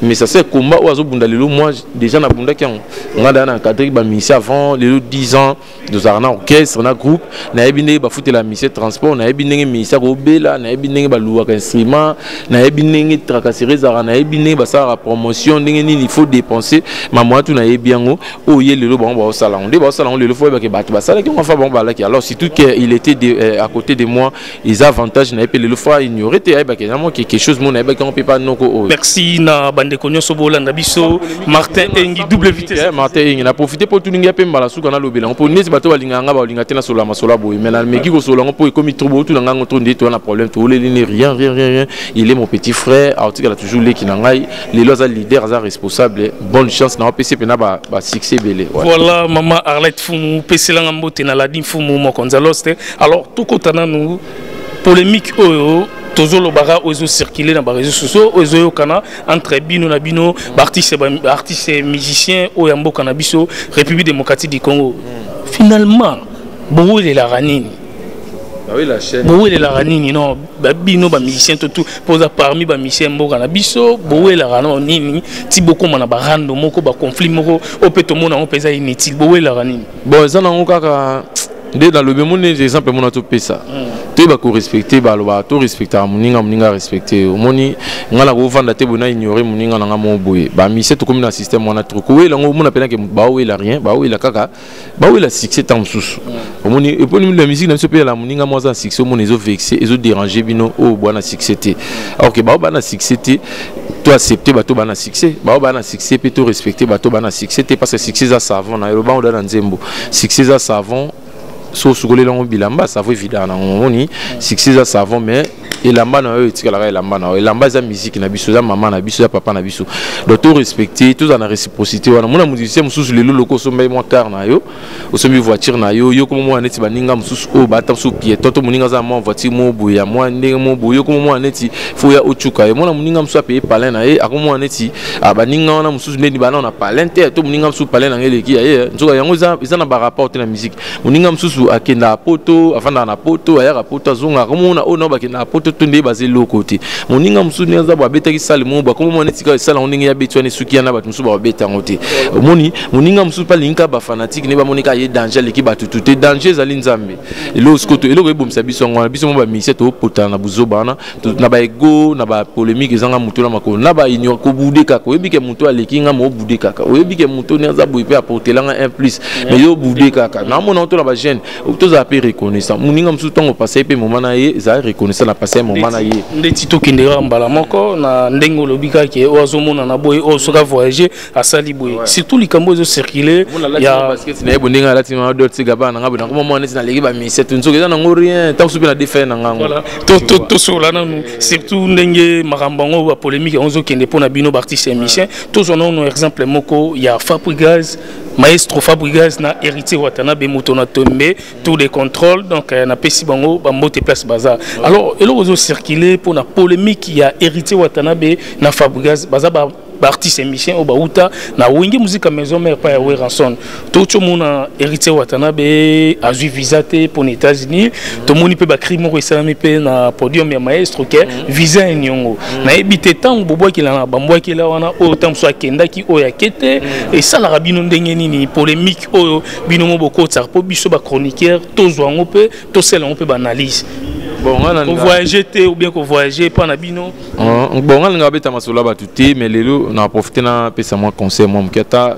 mais ça c'est combat oiseau bundalelo moi déjà na bunda qui on a dans un cadre ba mission avant les 10 ans de zarna orchestre na groupe na ebiné ba fouté la mission transport na ebiné mission obela na ebiné ba louer instrument na ebiné tracasserie zarna ebiné ba ça la promotion ndenge il faut dépenser maman tout na ebiango oyé lelo bon ba salon de ba salon lelo faut ba ke bat ba ça qui on fa bon ba là qui alors surtout qu'il était à côté de moi les avantages na epé lelo faut ignorer té ba que moi quelque chose mon na ba qu'on peut pas non ko merci na de connaître Sobolanda Bisso, Martin Engi, double vitesse. Martin Engi, on a profité pour tout le monde qui a fait un lobby. On peut ne pas tout le monde qui a fait un lobby. Mais on peut tout le monde qui a fait un lobby. On a problème. Tout le monde rien. Il est mon petit frère. Il a toujours les qui n'ont pas. Les lois leaders sont responsables. Bonne chance. On a PC Penaba, succès belé. Voilà, Mama Arlette Fumou, PC Langambo, Ladin Fumou, Mokonza Loste. Alors, tout côté nous, polémique, toujours le barra oiseau circulé dans les réseaux sociaux oiseau kana entre bino na bino Bartiste et musicien oyambo kanabiso République démocratique du Congo finalement bon il est la ranine ah oui la chaîne bon il est la ranine non bino ba musicien tout posa parmi ba musicien mbo kanabiso bon il est la ranine nini ti boko mana ba rando moko ba conflit moko opeto mona on pesa inutile bon il est la ranine bon ça na kaka dans le même exemple mon auto pesa tu vas respecter balwa tu respecter moninga respecter moni ngala ko vanda te bona ignorer moninga na ngamo boye ba mi c'est comme un système on a truc oui la ngomona pena que ba oui la rien ba oui la kaka ba oui la succès tant sous moni et pour la musique dans ce pays la moninga moi ça succès moni zo vexé zo déranger bino au bona succès té alors que ba na succès té tu accepter ba to ba na succès puis tu respecter ba to ba na succès té parce que succès ça savon na le ba on dans nzembo succès ça savon sauf que les langues bilamba ça vaut évident on dit succès à savon mais et l'amba na eux tika la l'amba na l'amba za musique na biso za maman na biso za papa na biso donc tout respecter tout en réciprocité wana mona musicien mususu le loko so mbé moi car na yo o so mi voiture na yo yo comme moi neti baninga mususu o ba tam so pied toto muninga za moi voiture mo boya moi ndenge mo boyo comme moi neti fo ya ochuka mona muninga musu a payer palin na e akomo moi neti abaninga wana mususu ndeni bana na palin te to muninga musu palin na ngeli ki aye nzoka yango za na ba rapport na musique muninga mususu akenda poto afanda na poto aya poto zunga akomo na o na ba kenda poto tourner basé l'autre côté. Mon inga m'souvient ça va bêter qui sale mon bas. Comment mon est-ce que sale on inga bêtu on est souki en a bas m'sou va bêter en côté. Mon inga m'sou pas l'inga bas fanatique ne va mon inga y est danger l'équipe bat tout est danger à l'inzambe. L'autre côté l'autre boum ça bison on a bison on va miser tout potan na buzobana tout na ba ego na ba polémique ils ont un mouton mako na ba ignore ko boudé kaka oui bique mouton à l'équipe inga mo boudé kaka oui bique mouton n'enza boupé apporter l'anga un plus mais yo boudé kaka. Non mon entour la ba gêne tout ça peut reconnaissant. Mon inga m'sou tant au passé pe moment na y ça reconnaissant la passé moment na y. Les titres qui ne remballent encore na ndengo lobika qui oazomon na boy o soka voyager à Saliboy surtout les cambo ils circuler ya basket na bonenga la tima d'autres gaba na ngabo na comment on est na l'équipe mais c'est une chose na ngorien tant soupe na défaire na ngango tout cela nous surtout ndenge makambango wa polémique onzo kende pona bino Bartis et Messien tous on a exemple moko ya Fabregas maestro Fabregas na héritier Watanabe mutona tombe tous les contrôles donc na Pesimbote bamote place bazar alors et l'onzo circuler pour la polémique ya héritier Watanabe na Fabregas bazar Bartiste et Messien Obaouta na wenge musique maison mère pas ouais ranson tout le monde héritier Watanabe a vu visiter pour les États-Unis tout le monde peut bakri mon resami pe na podium ya maestro ke visa nyongo na ebité tant bobo ki la bamboa ki la wana o tant soit kenda ki o ya kete et ça la rabino ndenge nini polémique o binomo boko tsar po biso ba chroniqueur tozo ngo pe to sel on peut analyse. Bon, on voyageait ou bien qu'on voyageait pas na bino. Bon, on a bêta masola batuté mais les lots on a profité na pesa moi conseil moi mketa.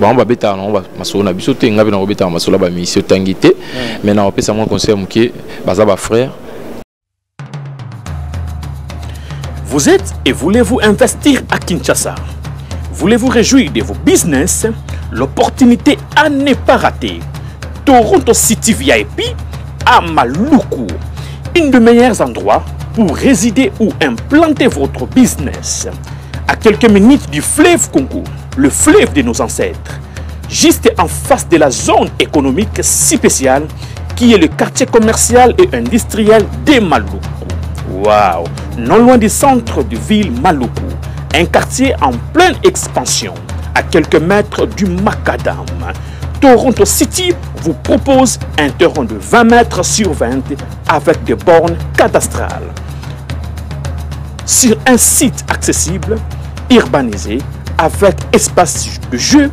Bon, on va bêta on va masola biso te ngabe na bêta masola ba mission tangité mais na pesa moi conseil mké bazaba frère. Vous êtes et voulez-vous investir à Kinshasa? Voulez-vous réjouir de vos business? L'opportunité à ne pas rater. Toronto City VIP à Maluku. Une des meilleurs endroits pour résider ou implanter votre business. À quelques minutes du fleuve Congo, le fleuve de nos ancêtres, juste en face de la zone économique si spéciale qui est le quartier commercial et industriel de Maluku. Waouh! Non loin du centre de ville Maluku, un quartier en pleine expansion, à quelques mètres du Macadam. Toronto City vous propose un terrain de 20 mètres sur 20 avec des bornes cadastrales. Sur un site accessible, urbanisé, avec espace de jeu,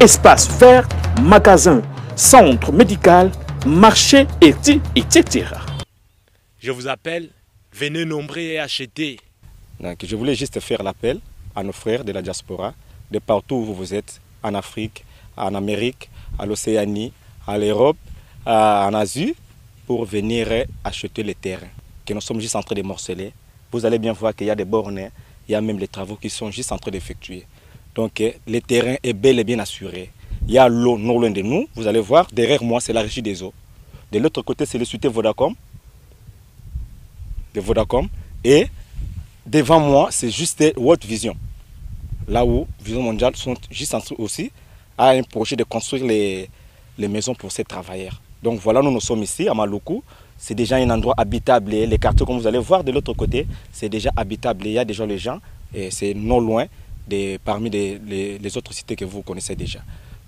espace vert, magasin, centre médical, marché, etc. Je vous appelle, venez nombreux et acheter. Donc, je voulais juste faire l'appel à nos frères de la diaspora, de partout où vous êtes, en Afrique, en Amérique, à l'Océanie, à l'Europe, en Asie, pour venir acheter les terrains que nous sommes juste en train de morceler. Vous allez bien voir qu'il y a des bornes, il y a même les travaux qui sont juste en train d'effectuer. Donc le terrain est bel et bien assuré. Il y a l'eau non loin de nous, vous allez voir, derrière moi c'est la régie des eaux. De l'autre côté c'est le site Vodacom, de Vodacom, et devant moi c'est juste World Vision, là où Vision Mondiale sont juste en dessous aussi, à un projet de construire les maisons pour ces travailleurs. Donc voilà, nous sommes ici à Maluku, c'est déjà un endroit habitable et les quartiers comme vous allez voir de l'autre côté, c'est déjà habitable, il y a déjà les gens et c'est non loin parmi les autres cités que vous connaissez déjà.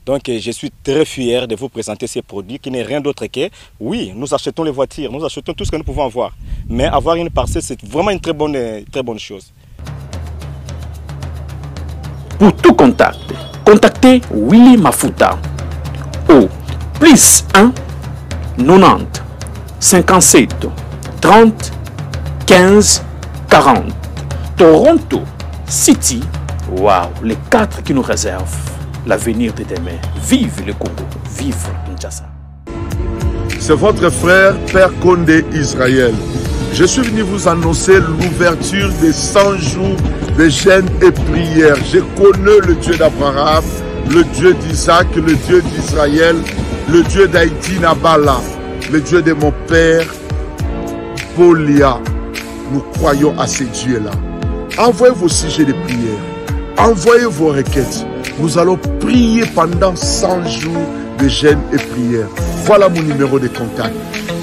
Donc je suis très fier de vous présenter ces produits qui n'est rien d'autre que, oui, nous achetons les voitures, nous achetons tout ce que nous pouvons avoir, mais avoir une parcelle c'est vraiment une très bonne chose. Pour tout contact, contactez Willy Mafuta au plus 1 90 57 30 15 40. Toronto City, waouh, les quatre qui nous réservent l'avenir de demain. Vive le Congo, vive Kinshasa. C'est votre frère Père Condé Israël. Je suis venu vous annoncer l'ouverture des 100 jours de jeûne et prière. Je connais le Dieu d'Abraham, le Dieu d'Isaac, le Dieu d'Israël, le Dieu d'Haïti, Nabala, le Dieu de mon père, Bolia. Nous croyons à ces dieux-là. Envoyez vos sujets de prière, envoyez vos requêtes. Nous allons prier pendant 100 jours de jeûne et prière. Voilà mon numéro de contact.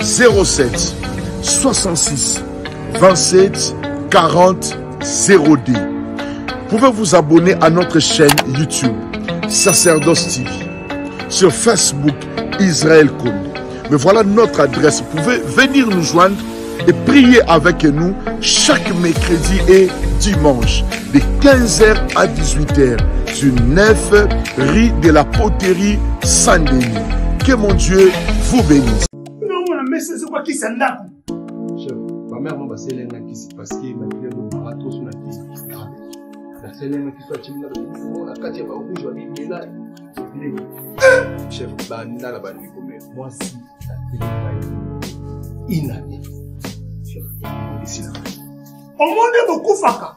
07 66 27 40 0D. Vous pouvez vous abonner à notre chaîne YouTube Sacerdoce TV, sur Facebook Israël Condé. Mais voilà notre adresse. Vous pouvez venir nous joindre et priez avec nous chaque mercredi et dimanche de 15h à 18h sur 9 rue de la Poterie Saint-Denis. Que mon Dieu vous bénisse. Non, mais c'est quoi qui s'en a? Ma mère m'a passé l'un qui s'est passé, ma mère m'a raté son activité. La seule qui soit timide, la quatrième va rouge, je vais là. Chef, banana la banane, moi si la télé va inanimée. Chef, ici là. On monte beaucoup faka.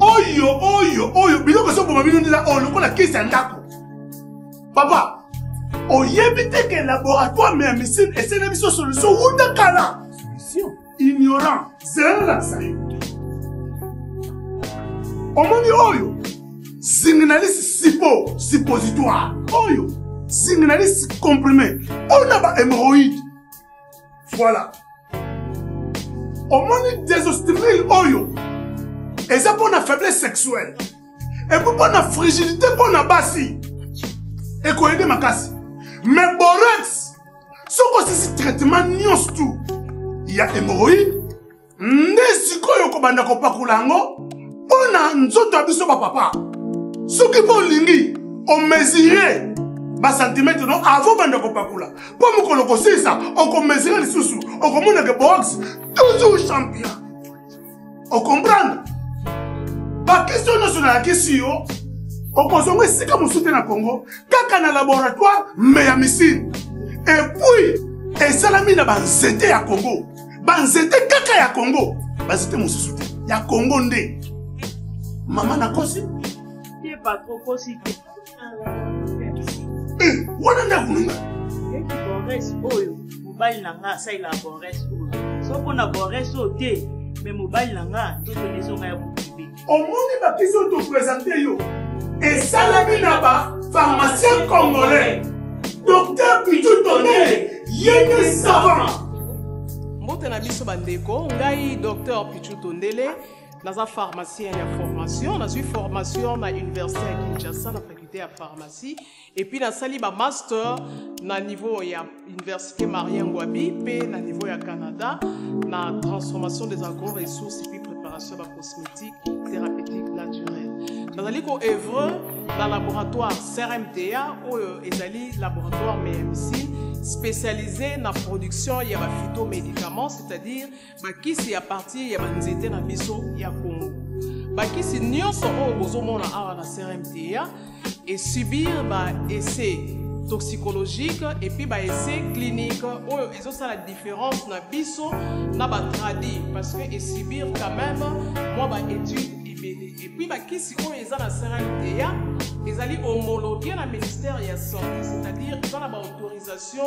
Oyo, oyo, oyo. Mais donc ça pour ma vie on dit là, on le connaît qui s'en d'accord. Papa, on y évite que le laboratoire mais machine essaie de mettre solution ou de cala. Solution. Ignorant, c'est là ça. Omoni oyo signalise sipo suppositoire oyo signalise comprimé on a ba hémorroïde voilà omoni désostril oyo et ça pour la faiblesse sexuelle et pour la fragilité pour la basi et qu'on aide ma casse mais borax ce qu'on c'est traitement nions tout il y a hémorroïde n'esiko yo ko banda ko pakulango. On a un autre papa. Ce qui est lingi, on mesurait bas centimètres avant de faire papula. Pour me connaître ça, on mesurait les sous-sous. On comprend que boxe toujours champion. On comprend. Par question nationale, la question, on consomme si comme soutien à Congo, Kaka dans laboratoire, mais à missile. Et puis, et Salami n'a pas zété à Congo. Ban zété Kaka à Congo. Ban zété mon soutien. Il y a Congo ndé. Maman n'a pas si. Il pas trop possible. Eh, voilà la boule. Et qui borresse, oh, mobile langa, ça il a borresse, oh. Sauf qu'on a borresse, oh, t'es. Mais mobile langa, tout le monde est au public. Au monde, il va qu'ils ont présenté, yo. Et Salami Naba, pharmacien congolais. Docteur Pitou Tonné, Yéné Savant. Motenabi Sobandeko, Ngai, docteur Pitou Tonné. Dans la pharmacie, il y a formation. Dans une formation, on a l'université à Kinshasa, la faculté à pharmacie. Et puis, dans Saliba master, dans le niveau il y a l'université Marien Ngouabi, puis dans le niveau il y a Canada, dans la transformation des agro-ressources et puis préparation de la cosmétique, thérapeutique, naturelle. Dans le œuvre, dans le laboratoire CRMTA, où il y a laboratoire MMC, spécialisé dans la production il y a des phytomédicaments, c'est-à-dire qui c'est à partir il y a des étés dans biso il y a Congo qui c'est nous sommes au besoin à la CRMTA et subir des essais toxicologiques et puis des essais cliniques où ils ont ça la différence dans biso n'a pas traduit parce que et subir quand même moi des études. Et puis, qui si on est dans la CRMTA, ils allaient homologuer le ministère de la Santé, c'est-à-dire ils ont l'autorisation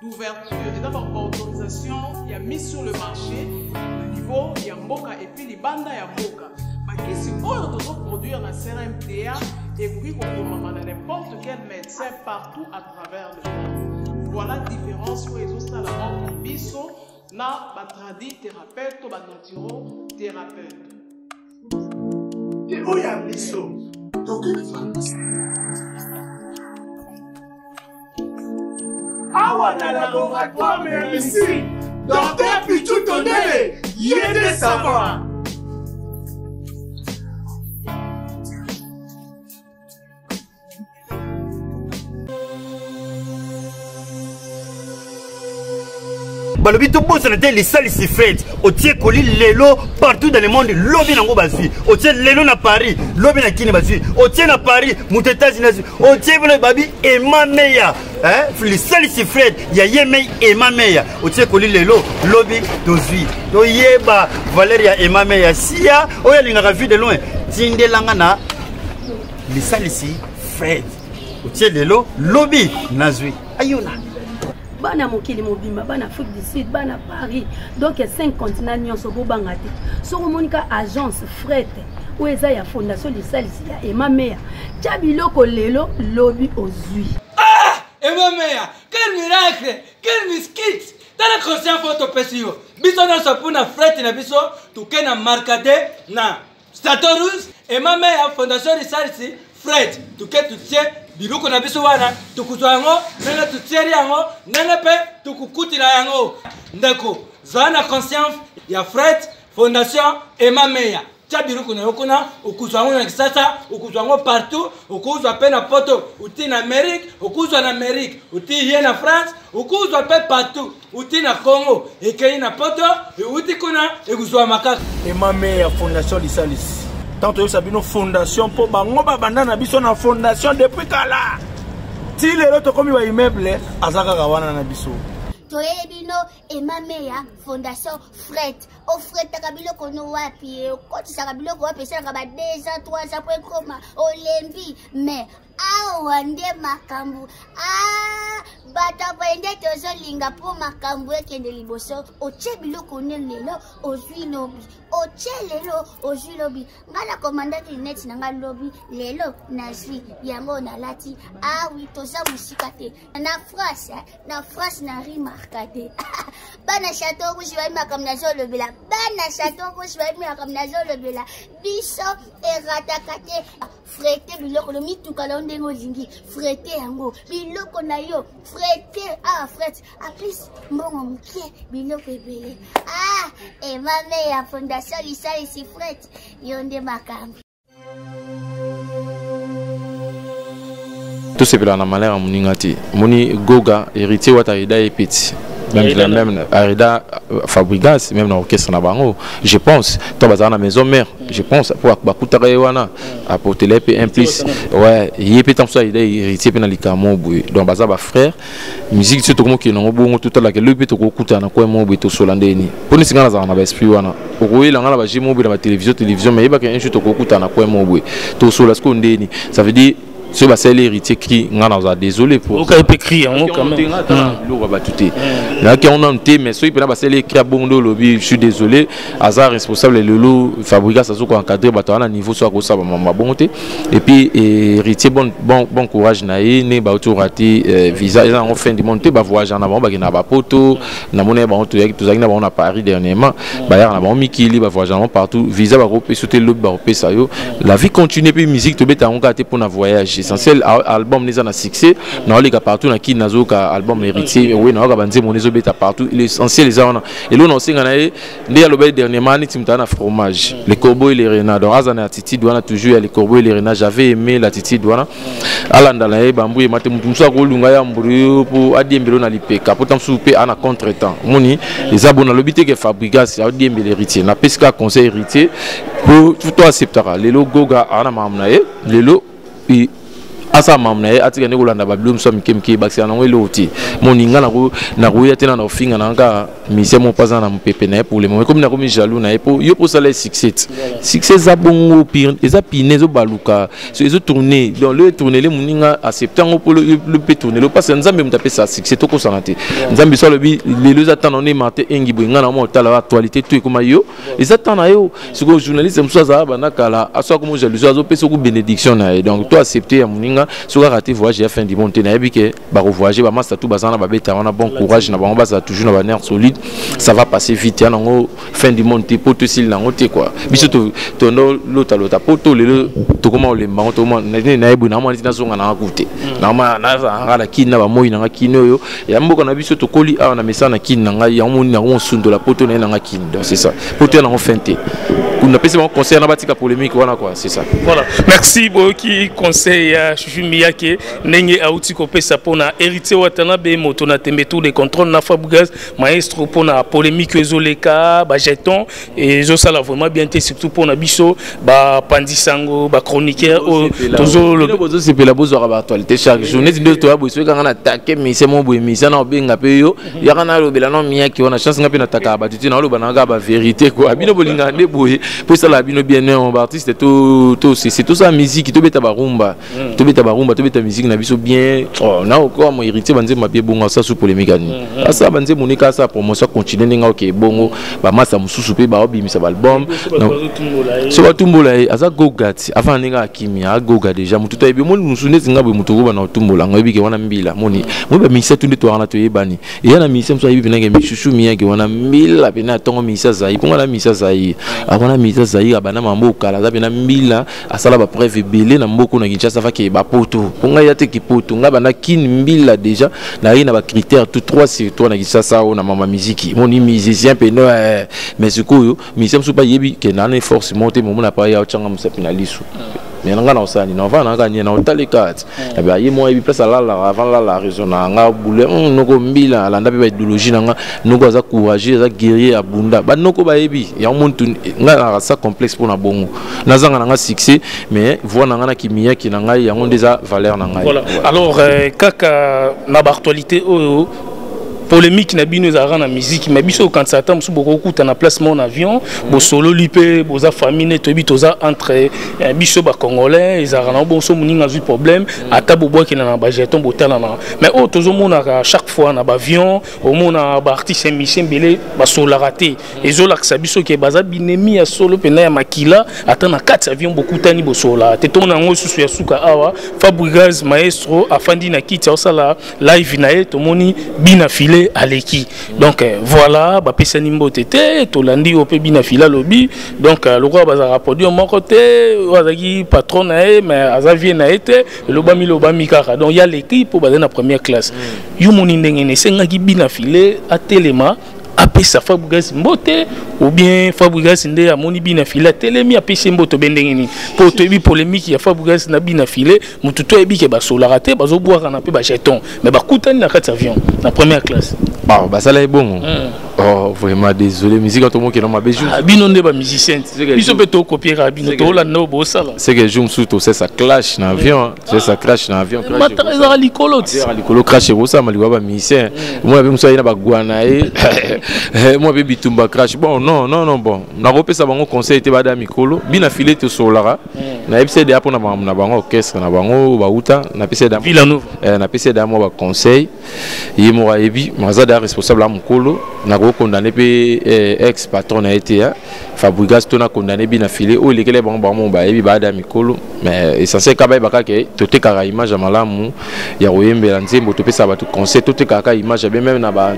d'ouverture, ils ont l'autorisation, il y a mis sur le marché, le niveau, il y a Mboka, et puis les bandes, il y a Mboka. Qui si on doit produire la CRMTA, et puis on a n'importe quel médecin partout à travers le monde. Voilà la différence pour les autres, la biso, na batradi thérapeute ou batradi thérapeute. Et où y a des choses? Donc, un laboratoire, mais ici, docteur Pichou Tonné, il y a des savants. Tout le les salles se fêtent. Au tient colis l'élo partout dans le monde. Lobby n'a pas vu. Au tient l'élo à Paris. Lobby n'a qu'une basu. Au tient à Paris. Mouteta zinazu. Au tient le babi et ma meya. Hein? Les salles se fêtent. Y'a yemei et ma meya. Au tient colis l'élo. Lobby d'ozui. Oyeba Valéria et ma meya. Sia. Oya l'a vu de loin. Tinde langana. Les salles ici fêtent. Au tient l'élo. Lobby n'azui. Ayona. Bana mokili mobimba bana Afrique du Sud bana Paris donc 5 continents nyonso bobangate soko monika agence fret ou eza ya fondation de salisi ya Emamea chabiloko lelo lobby ozui ah Emamea quel miracle quel miskit tala conscient photo pesio biso na sopuna fret na biso tukena markate na Statorus Emamea fondation de salisi Fred, tu qu'est-ce que tu tiens? Biro qu'on a besoin wana, tu coupes yango, nana tu tiens yango, nana pe tu coupes yango. Ndako, zana conscience, il y a Fred, fondation et ma mère. Tiens biro qu'on a okona, au coupes yango na kisasa, au coupes yango partout, au coupes à peine à Porto, au tin Amérique, au coupes en Amérique, au tin hier en France, au coupes à peine partout, au tin à Congo, et qu'il na Porto, et au tin qu'on a, et vous soyez macaque. Et ma mère fondation du Salis. Tantôt, ça a une fondation pour Bango Babana, une fondation depuis Kala. Si les autres comme ils meublent, Azaka Gawana Nabiso. Toi, Bino et ma mère, fondation Fret. Au Fret, Tarabilo Konoa, puis quand tu Sarabilo Koa, puis ça va 2 ans, 3 ans, après coma, Olympi. Mais, ah, Wande Makambu, ah, Bata Wende Toza Lingapo Makambu, qui est de l'Iboso, au Tchébilo Koné Lelo, au Zuinobi. Au Tchélelo, au Zuinobi. N'a commandante net, n'a lobby, Lelo, Nazvi, Yango, Nalati, ah oui, Toza Moussicate. Na France, n'a remarqué. Bana Château Rouge, je vais ma comme Nazo le Bela. Bana Château Rouge, je vais ma comme Nazo le Bela. Bisso et Ratakate. Frete, Biloko, le mitou calonde Mozingi. Frete, Ango. Biloko Nayo. Frete, ah, Frete. Ah, plus, mon pied, Biloko et Bele. Ah, et ma mère, fondation, Lisa et si Frete. Yonde Makam. Tout ce que l'on a malheur à Mouningati. Mouni Goga, héritier Watarida et Pit. Même Arida Fabregas, même l'orchestre Nabango, je pense, toi, dans la maison mère, je pense, pour Bakuta Rewana, apporter les P1 plus. Ouais, il y a peut-être ça, il est héritier pénaliquement. Donc, Bazaba frère, musique, c'est tout le monde qui est en bon, tout à l'heure, le pétro coûte un coin mobile au Solandeni. Pour les gens, on avait esprit Wana. Au Roy, on a j'ai mobile à la télévision, mais il y a un jeu de coûte un coin mobile. Tout Solascondeni. Ça veut dire. Ce bassin l'héritier crie, désolé pour. Ok, il peut crier, on quand même. Là, on a été, mais celui qui a écrit à Bondo Lobby, je suis désolé. Azar responsable, le lot, Fabregas, ça se encadré, à un niveau, soit ça, ma bonté. Et puis, héritier, bon courage, naïe, né, baoutourati, visa, ils ont enfin démonté, bah, voyage en avant, bah, n'a pas poto, n'a mon ébat, tout ça, on a Paris dernièrement, bah, y'a un avant, Mikili, bah, voyage en avant partout, visa, bah, repé, sauter l'autre, bah, repé, ça y est. La vie continue, puis musique, te bête à un gâté pour un voyage. Essentiel album les a succès non les gars partout na qui nazo ka album héritier oui na ka banze monezo beta partout l'essentiel les a et l'on aussi on a le bel dernièrement ni timtana fromage les corbeaux et les renards donc azana attitude wana toujours les corbeaux et les renards j'avais aimé l'attitude wana alanda na e bambu e mate mutu so ko lunga ya mburu pour adiembelo na lipeka pourtant souper ana contretemps moni les abona lobité que Fabregas a diembelo héritier na pesca conseil héritier pour tout acceptera les logo ga ana mamna e les lo asa mamnaye atikane kolanda bablum so mikemke baksa na ngwe loti moninga na ko na ko yatena na ofinga na nga mise mo paza na mpepe na pour le moment comme na ko mi jaloux na epo yo pour ça les 6 za bongo pire eza pine zo baluka so ezo tourner donc le tourner le moninga acceptant pour le pe tourner le parce nzambe mtape ça 6 to ko santé nzambe so le bi les deux attendent on Martin Engi bwinga na mo tala actualité tout comme yo ils attendent yo ce que journaliste mso za bana kala aso ko mo jaloux azo pe so ko bénédiction na donc toi accepter moninga sur la raté voyage afin d'y monter n'aille que barou voyager bah masse tout basana babeta on a bon courage n'a pas en bas ça toujours n'a pas nerf solide ça va passer vite en haut fin d'y monter pour tout s'il n'a monté quoi bisous tout l'autre pour tout le tout comment les marrons tout le monde n'a pas n'a pas dit n'a pas goûté n'a pas n'a qui n'a pas moi n'a qui n'y a beaucoup n'a bisous tout colis à on a mis ça n'a qui n'a pas y a un monde n'a pas son de la poteau n'a qui donc c'est ça pour tout en feinté on a passé mon conseil n'a pas de polémique voilà quoi c'est ça voilà merci beaucoup qui conseille Miyake, Nengi Aouti Kopé Sapona, héritier Watanabe, Motona Temeto, les contrôles na Fabregas, maestro pour la polémique Zoleka, Bajeton, et Zosala vraiment bien été surtout pour Nabiso, Pandisango, Chroniqueur, Tozo, le Bozo, c'est la Bozo à l'actualité chaque journée. Si tu as besoin qu'on attaque, mais c'est mon bouillé, mais ça n'a pas bien appelé. Il y a un allo, Belano Miyake, on a chance qu'on attaque à Batitude, on a le bananga, la vérité, quoi. Bino Bolinga, débouillé, pour ça la Bino bien né en Bartiste, c'est tout ça, musique, tout bête à Barumba, tout bête. Barumba tu mets musique na biso bien na encore mon héritier banze mabie bongo ça sous polémique ani ça banze monika ça promotion continue ninga OK bongo ba masa mususu pe ba obi misa album so ba tumbola aza go gati avant ninga akimia go ga déjà mutu tayebi mon musune zinga be mutu ko na tumbola ngebi ke wana mbila moni mo ba misa tunde to wana to yebani ya na misa mso yebi binenge mi shushu mi yake wana mbila bina tongo misa zai ponga na misa zai akona misa zaira banama mboka la zabena mila asala ba preuve belé na mboko na kinchasa va ke ba poto konga ya te ki poto nga bana kin mila déjà na ina ba critère tout trois sur toi na kinchasa ona mama musique moni musicien peno mais sikoyo musicien so ba yebi ke na na force monter momo na pa ya changa musa penalisu mais nga na osani na va na nga ni na otale carte na ba ye mo yebi place la la avant la la raison na nga boule noko mila la ndape ba idéologie na nga noko za courager za guerrier abunda ba noko ba yebi ya montu nga ça complexe pour na bongo na zanga na succès mais voix na ki miya ki na ngai yango déjà valeur na ngai voilà alors kaka na Bartolite oyo polémique na bino za rana musique mais biso quand ça tombe sous beaucoup tu en placement en avion bo solo lipé bo za famine to bi toza entre biso ba congolais za rana bon so muninga zu problème atabo bois ki na ba jeton bo tala na mais o tozo mona ka chaque fois na ba avion au mona Bartis et Messien belé ba solo raté et zo laksa biso ki baza binemi ya solo pena ya makila atana 4 avion beaucoup tani bo sola te tona ngo susu ya suka awa Fabregas maestro afandi na kiti osala live na ye to moni bina filé à l'équipe donc voilà bah Pesimbote tété tolandi au pebina fila lobby donc le roi bazara podium mon côté wazaki patron naé mais azavier naété lobami kaka donc il y a l'équipe pour baser la première classe you moni ndengene senga ki bina filé à Telema apé sa Fabregas mbote ou bien Fabregas ndé amoni bina filé Telemi apé Pesimbote bendengeni pour tobi polémique ya Fabregas na bina filé mututo ebi ke ba solarate bazo boire na pe ba jeton mais ba koutani na quatre avions la première classe. Bah, ça là est bon. Oh, vraiment désolé, musique en tout monde qui est dans ma béjou. Ah, binon de musicien. Ils ont peut-être copié Rabino, la nobo, ça là. C'est que je me suis tout, c'est ça clash dans l'avion. C'est ça clash dans l'avion. Ma trésor à l'icolo. Crash et vous, ça m'a dit, musicien. Moi, je me suis dit, Guanaé. Moi, je me suis dit, crash. Bon, non, bon. N'a repé ça, mon conseil était madame Icolo. Bien affilé, tout solara. N'a pas cédé à pour n'a pas orchestre, n'a pas outa. N'a pas cédé à Villanova. N'a pas cédé à moi, conseil. Il m'a dit, Mazada responsable à mon colo. Condamné ex patron a été Fabregas ton a condamné bien affilé ou il est bon bon ba ebi ba da mikolo mais essentiel kabay baka ke toté kaka image malamu ya royembe lanze moto pesa ba tout conseil toté kaka image bien même na ba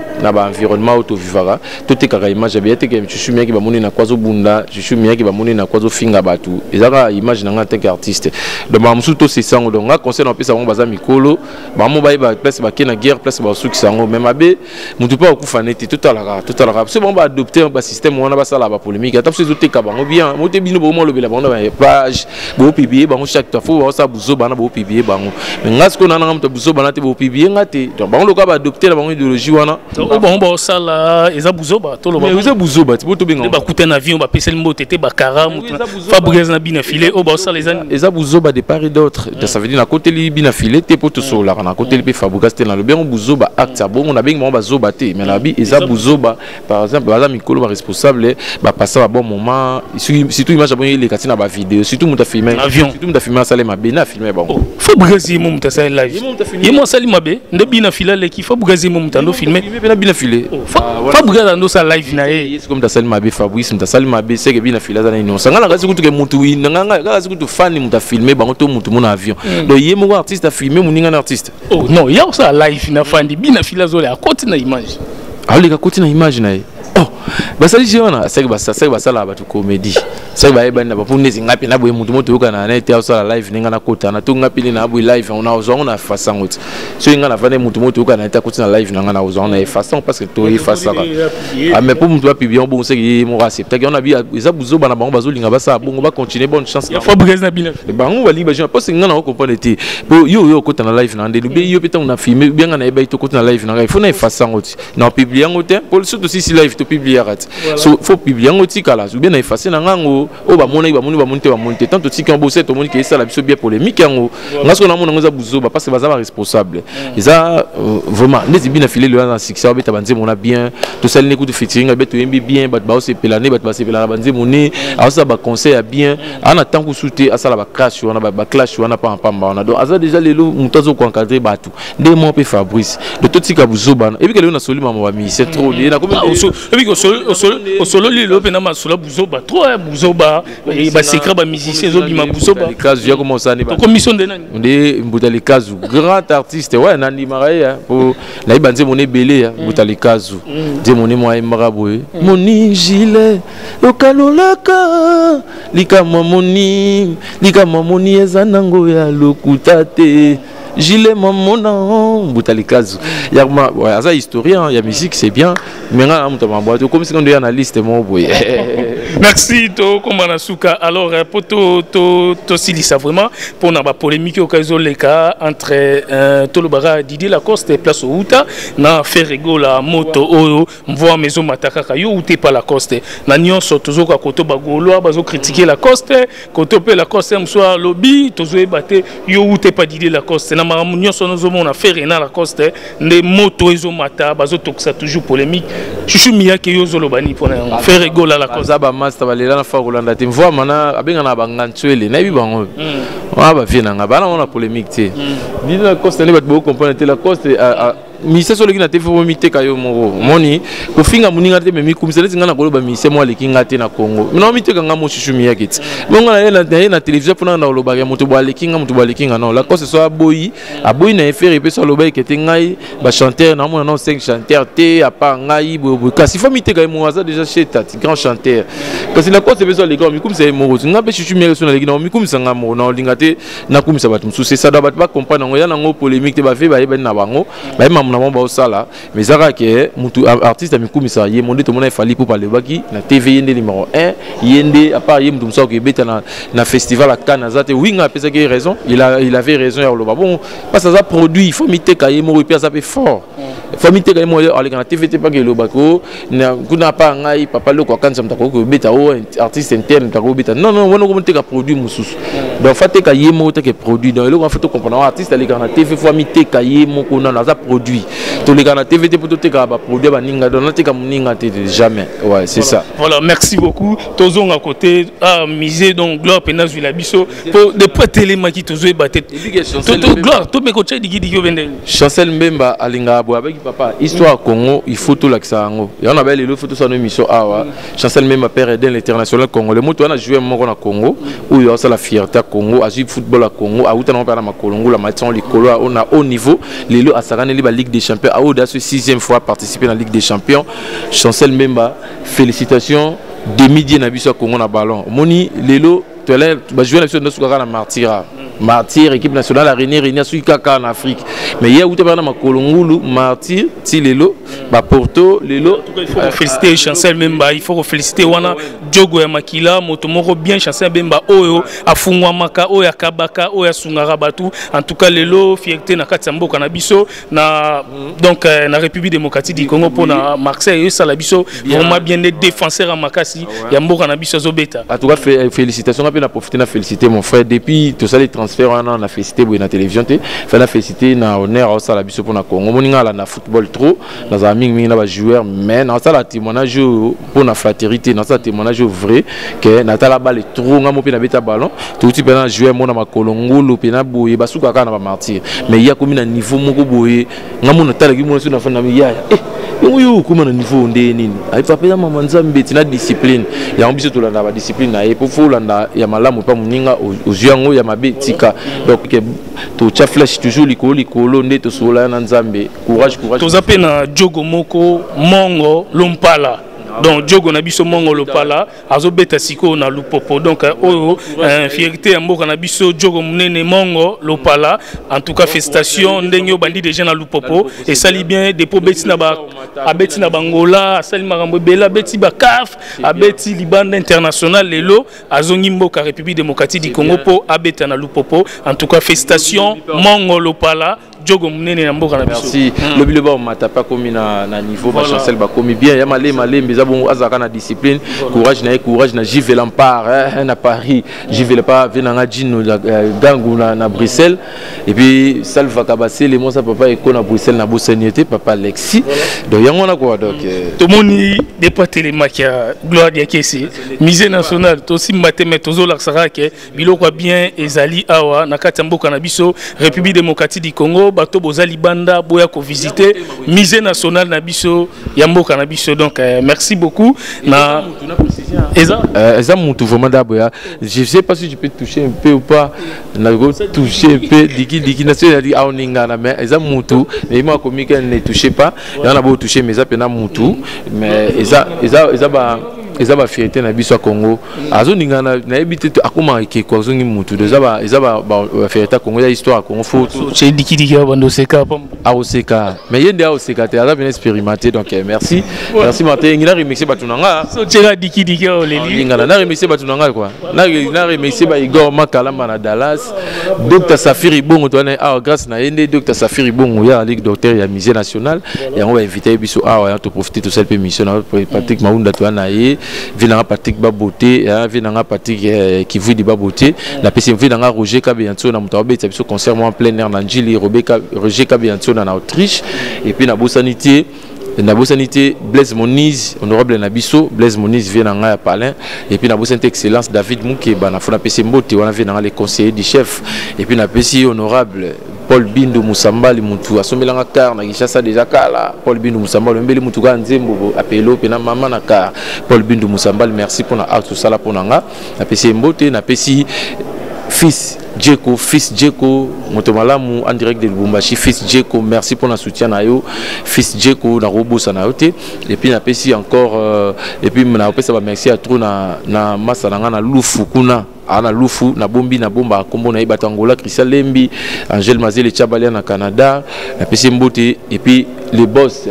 environnement auto vivara toté kaka image bien te ke je suis bien ki ba moni na kwazo bunda je suis bien ki ba moni na kwazo finga batu ezaka image na ngate artiste de ba musu to c'est sango donc conseil na pesa bon baza mikolo ba mo ba ba place ba ke na guerre place ba suki sango même abe mutu pa ku fanete tout à la tout à l'heure. C'est bon, on va adopter un système où on a ça là-bas polémique. Attends, c'est tout le cas. On vient, on te dit, on le bande à page, beau pibier, on chaque fois, on s'abuse, on a beau pibier, on a ce qu'on a un peu de banate, beau pibier, on a été. Donc, on va adopter la banque idéologie. On a bon, ça là, ils abusent, tout le monde. Ils abusent, c'est pour tout bien. On va coûter un avion, on va passer le mot, t'étais bacaram, Fabregas n'a bien affilé, au bas ça les années. Ils abusent, des paris d'autres. Ça veut dire, à côté les bien affilés, t'es pour tout cela. À côté les Fabregas, t'es dans le bien, on bouse, acte, bon, on a bien, on va zobater, mais la bille, ils abusent. Par exemple, Madame Nicolo responsable, passer un bon moment. Surtout, image abonné les cartines à ma vidéo. Surtout, mon filmé avion. Surtout, mon filmé Salima Béna filmé bon. Fabregas mon tasa live. Et mon Salima Bé, ne bien filé l'équipe. Fabregas mon tando filmé. Bien filé. Fabregas dans sa live naé. C'est comme ta Salima Bé Fabrice, ta Salima Bé c'est que bien filé dans non. Ça n'a pas que mon toui, n'a pas que fan mon ta filmé bon tout mon avion. Donc il est mon artiste à filmer mon artiste. Oh non, il y a ça live na fan bien filé zolé à côté na image. Alors les gars, continue à imaginer. Oh, bah ça dit on a, c'est que là, bah tu comédie. C'est bah ben bah pour nous c'est n'importe quoi. Mon tout monde tout a été au salon live, n'importe quoi. On a tout n'importe quoi. Live, on a osé, on a face à autre. Ceux qui ont la fin de mon tout monde tout a été à côté live, on a osé, on a face à parce que tout est face à. Ah mais pour mon tout public, on bon c'est qu'il m'aura accepté. On a vu, ils ont besoin d'un bon bazou, l'ingaba ça, bon on va continuer, bonne chance. Il faut briser la bille. Bah on va libérer. Je pense que on a compris l'été. Pour yo côté en live, on a des loupés, yo peut-être on a filmé, bien on a été côté en live, on a il faut on a face à autre. Non publier en autre, pour surtout si live publier faut publier en outil là ou bien effacer na ngango o ba mona ba monter tant outil qui embosser tout monde qui ça la biso bien polémique ngo ngaso na mona ngoza buzo ba parce que bazaba responsable ça vraiment les bien affilé le dans six ça beta banze mona bien tout ça l'écoute de featuring beta yembi bien bat ba se pelané bat ba se pelana banze moni a ça ba conseil a bien en attend que souter à ça la crash on ba clash on pas en pamba on a donc ça déjà les lo mutazo ko encadrer batu des mon pe Fabrice de tout ce qui buzo bana et puis que le na solima mo ba mi c'est trop lié na comme et puis que Gilet maman, Boutalikazu. Il y a un historien, il y a musique, c'est bien. Mais là, on comme si on était analyste, mon boy. Merci, Komanasuka. Alors, pour tout ça, vraiment, pour la polémique entre Tolobara Didier Lacoste et Place Outa, na Ferrego, la moto, voit Maison Matakaka, ou t'es pas Lacoste. Nanion, Sotozo, Koto Bagolo, Bazo critiquer Lacoste, Koto Pe Lacoste, Msoa Lobby, Tozo Ebate, yo ou t'es pas Didier Lacoste. On a fait Réna Lacoste, les motos et Mata, Bazo Toxa, toujours polémique. Je suis Miyake Yozolobani pour Ferrego, la Lacoste. Master Valera Fagolanda, tu vois, Mana, Abingana Bangantuel, Nabibang. Ah, bah, viens, on a polémique. Dis-nous la coste, n'est pas beaucoup comprenez la coste. Misa solo kina tefu vomite kayo moro moni ko finga muninga te memi kumselezi ngana koloba mise mo lekinga te na Congo no mite kanga mo chuchumi yaketi bonga na television pona na loba ya moto ba lekinga moto ba lekinga no la cause so aboyi na efere pe so loba ekete ngai ba chanteur na mo na 5 chanteur te apa ngai bo kasi fo mite kayo mo aza déjà chez tati grand chanteur kasi la cause pe so lekinga mikumse moro ngabe chuchumi yaketi na lekinga mikumsa ngamo na linga te na kumsa batum so c'est ça doit pas comprendre ngo ya na ngo polémique te ba fe ba ben na bango ba mais ça va que artiste a il monde fallu pour parler la TV numéro 1 yende à part yem comme ça na festival à Cannes azate oui raison il avait raison bon parce que ça produit il faut mité kaye mo repère ça fait fort faut mité kaye mo la TV pas que le bako n'a pas ngai papa le quand ça m'tako beta artiste interne t'ako beta non on comme t'ka produit mususu donc faut t'ka yemo t'ka produit donc le on faut comprendre artiste ali na TV faut mité kaye mo kona na ça produit. Tous les gars la TVT pour tout les gars produire baninga donner comme ninga jamais ouais c'est ça voilà merci beaucoup tozonga côté à miser donc globe et nazu la biso pour de prêter les maquis tozoé battre tout globe tout mes coachs digi vende Chancel Mbemba alinga abo avec papa histoire Congo il faut tout l'axa ngo on a belle le photo son émission awa Chancel Mbemba père aide l'international Congo le moto on a joué moko na Congo ou yo ça la fierté Congo agit football à Congo a outa na pala makolongo la match on likolo on a haut niveau lelo asarane liba Ligue des Champions, Aouda, ce 6e fois participer à la Ligue des Champions. Chancel Mbemba, félicitations. Demi-dié n'a vu ça qu'on a ballon. Moni, Lelo, tu as l'air, tu vas jouer à l'action de Soukara, Martyra. Martyr, équipe nationale, la René, Sui Kaka en Afrique. Mais hier, où tu as parlé de Kolongulu, Martyr, Tilelo, Porto, Lelo. Il faut féliciter Chancel Mbemba, il faut féliciter Wana, Djogo et Makila, Motomoro, bien Chancel Mbemba, Oyo, Afungwa Maka, Oya Kabaka, Oya Sungarabatu. En tout cas, Lelo, fierté na Katambo, Kanabiso, donc la République démocratique du Congo pour Marseille, Salabiso, vraiment bien des défenseurs en Makassi, Yambo, Kanabiso, Zobeta. En tout cas, félicitations, on a profité de féliciter mon frère depuis tout ça, les transferts. On a félicité la télévision, on a félicité l'honneur à la Bissau pour le Congo. On a football trop, on a des joueurs, mais on a témoignage pour la fraternité, on a témoignage vrai, que n'a la balle trop, on a un ballon, tout le monde joueur, on a un colongo, on a un bouillé, on a un martyr. Mais il y a comme un niveau, on a un bouillé, on a un bouillé, comment on niveau on est nini il faut appeler maman zambe tina discipline il y a un bisou tout là la discipline là et pour faut là il y a malamu pas muninga aux yeux ngo il y a mabetika donc tout ça flash toujours likolo nde to sola na zambe courage to zapena jogo moko mongo lompala donc Diogo Nabiso Mongo Lopala, Azobeta Siko na Lupopo. Donc Oyo, fierté Mboka Nabiso Diogo Munene Mongo Lopala. En tout cas félicitations Ndenyo Bandi déjà na Lupopo et sali bien dépôt Betina ba Abetina Bangola, sali Marambo Bela Beti Bakaf, Abeti Liban International Lelo, Azongi Mboka République démocratique du Congo po Abeta na Lupopo. En tout cas félicitations Mongo Lopala. Merci. Le bilan on m'a tapé comme na niveau ma Chancel ba comme bien ya malé mais bon azaka na discipline courage na j'y vais l'empare na Paris j'y vais pas venir na Djino gangu na Bruxelles et puis Salva Kabase les mots ça papa eko na Bruxelles na Bosniété papa Alexis donc yango na quoi donc tout moni déporter les matchs gloire ya kesi Musée National to si matema tozo laksaka ke biloko bien ezali awa na katamboka na biso République démocratique du Congo yango bato bozali banda boya ko visiter musée national na biso ya mboka na biso. Donc merci beaucoup na eza mutu vraiment d'aboya. Je sais pas si tu peux toucher un peu ou pas, na go toucher un peu diki na se ali aoninga na mais eza mutu mais moi comique ne touchez pas na na bo toucher mais ça pena mutu mais eza ba ezaba fierté na biso Congo azoninga na ebite akoma ekeko azongi mutu ezaba ba fierté Congo ya histoire Congo faut c'est diki bando seka a oseka mais yende a oseka te ala bien expérimenté. Donc merci merci Martin Engi na remercier batunanga so tira diki oleli ngala na remercier batunanga quoi na remercier ba Igor Makalamba na Dallas Dr Safiri Bongo tone a grâce na yende Dr Safiri Bongo ya ligue docteur ya musée national et on va inviter biso a to profiter tout cette émission na Patrick Maunda to na Vilanga Patrick Baboté, Vilanga Patrick qui vit de Baboté, la PC Vilanga Roger Kabianzo, Namutabe, c'est un concert en plein air, Nangili, Roger Kabianzo, en Autriche, et puis Nabo Sanité, Blaise Moniz, honorable Nabisso, Blaise Moniz vient en à Palin, et puis Nabo Sainte Excellence, David Moukeba, Nafona Pesimbote, on a vu dans les conseillers du chef, et puis Napesi honorable Paul Bindou Moussamba, le Moutou, à Sommel en car, Nagishasa déjà Kala, Paul Bindou Moussamba, le Mbele Moutouga, Nzembo, Apelo, Pena Maman Nakar, Paul Bindou Moussamba, merci pour la acte Sala Ponanga, Napesi Mbote, Napesi Fils. Djeko, fils Djeko, Motomalamu, en direct de Lubumbashi, fils Djeko, merci pour le soutien, fils Djeko, na Robo Sanaote, et puis Napesi encore, et puis Napesa, merci à tout na Masananga, na Loufukuna, Ana Loufu, na Bombi, na Bomba, Kombo, na Ibatangola, Christian Lembi, Angèle Mazé, les Tchabalia, na Canada, Napesi Mbote, et puis les boss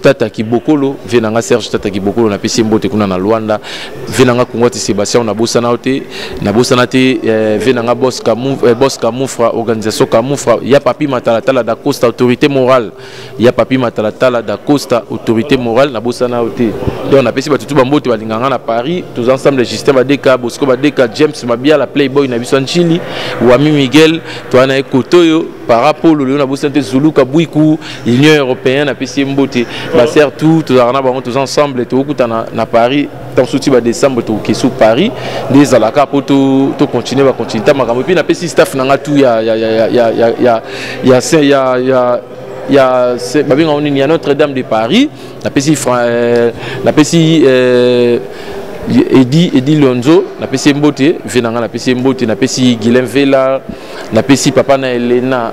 Tata Kibokolo, Venanga Serge Tata Kibokolo, Napesi Mbote, Kuna, na Luanda, Venanga Kongwati Sébastien, na Bosanaote, Nabosanate venanga boss Camoufra, organisation Camoufra, ya papi matalatala da Costa autorité morale, ya papi matalatala da Costa autorité morale, Nabosanaote. Donc on a passé tout bambote balinganga à Paris, tous ensemble Justin Badeka, Bosco Badeka, James Mabia, la Playboy Nabisanchili, Wami Miguel, Toana Kotoyo, Parapolo, Leona Bosante Zulu Kabuiku, l'Union européenne a passé mbote, Basser tout, tous ensemble tout na Paris, tant soutien décembre tout qui sous Paris, des alaka pour tout continuer à continuer et puis na pesi staff nanga tout il y a Notre-Dame de Paris na pesi Edi Lonzo, na PC Mbote, Venanga, na PC Mbote, na PC Guilhem Vela, na PC Papa na Elena,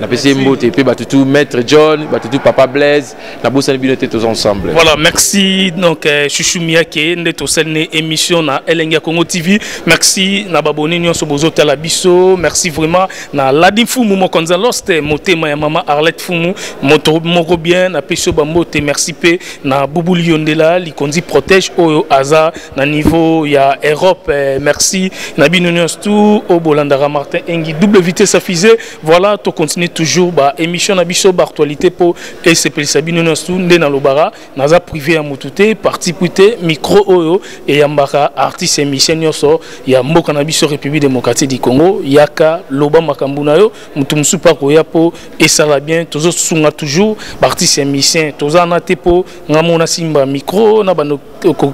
na PC Mbote, et puis Batutu Maître John, Batutu Papa Blaise, na Boussane Binoté tous ensemble. Voilà, merci donc Chouchou Miyake, Netosene émission na Elengia Congo TV, merci na Baboni Nyonso Bozo Talabiso, merci vraiment na Ladin Fumou, Mokonza Loste, Motema ya Mama Arlette Fumou, Moko bien, na Peso Bambote, merci P, na Boubou Lyondela, Likondi Protège, Oyo Aza. Na niveau il y a Europe merci Nabino Nyostou au Bolandara Martin Engi double vitesse affisée voilà tu continues toujours bah émission Nabiso Bartolite pour SCP Sabino Nyostou ndena lobara naza privé à mutute participer micro oyo et yambaka artiste émission Nyoso ya mboka Nabiso République démocratique du Congo yaka loba makambuna yo mutumsu pa ko ya po et ça va bien toujours sunga toujours Bartis émission toza na tepo ngamona simba micro na bano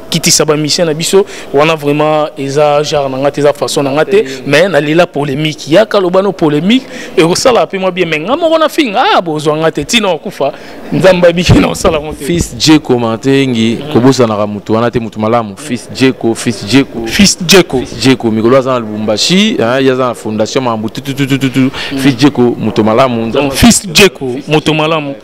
kitisa ba na biso on a vraiment eza genre nanga teza façon nanga te mais na lila polémique ya kalobano polémique et osala pe moi bien mais ngamo kona finga ah bozwa ngate tino kufa nzamba biki na osala monte fils Djeko Mantengi kobosa na mutu wana te mutu malamu fils Djeko mikolo za na Lubumbashi ya za na fondation mambu tututututu fils Djeko mutu malamu fils Djeko mutu malamu.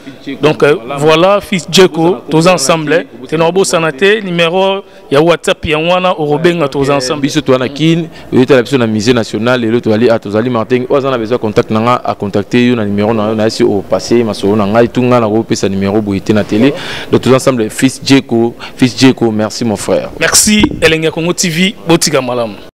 Donc voilà fils Djeko tous ensemble tena bosa na te numéro ya WhatsApp yanwana orobenga tous ensemble biso twana kin oyeta la biso na musée national et l'autre ali atozali Martin ozana besoin contact nanga a contacter yo na numéro na si au passé masolo na ngai tunga na ko pesa numéro boité na télé donc tous ensemble fils Djeko merci mon frère merci Elengia Congo TV botika malamu.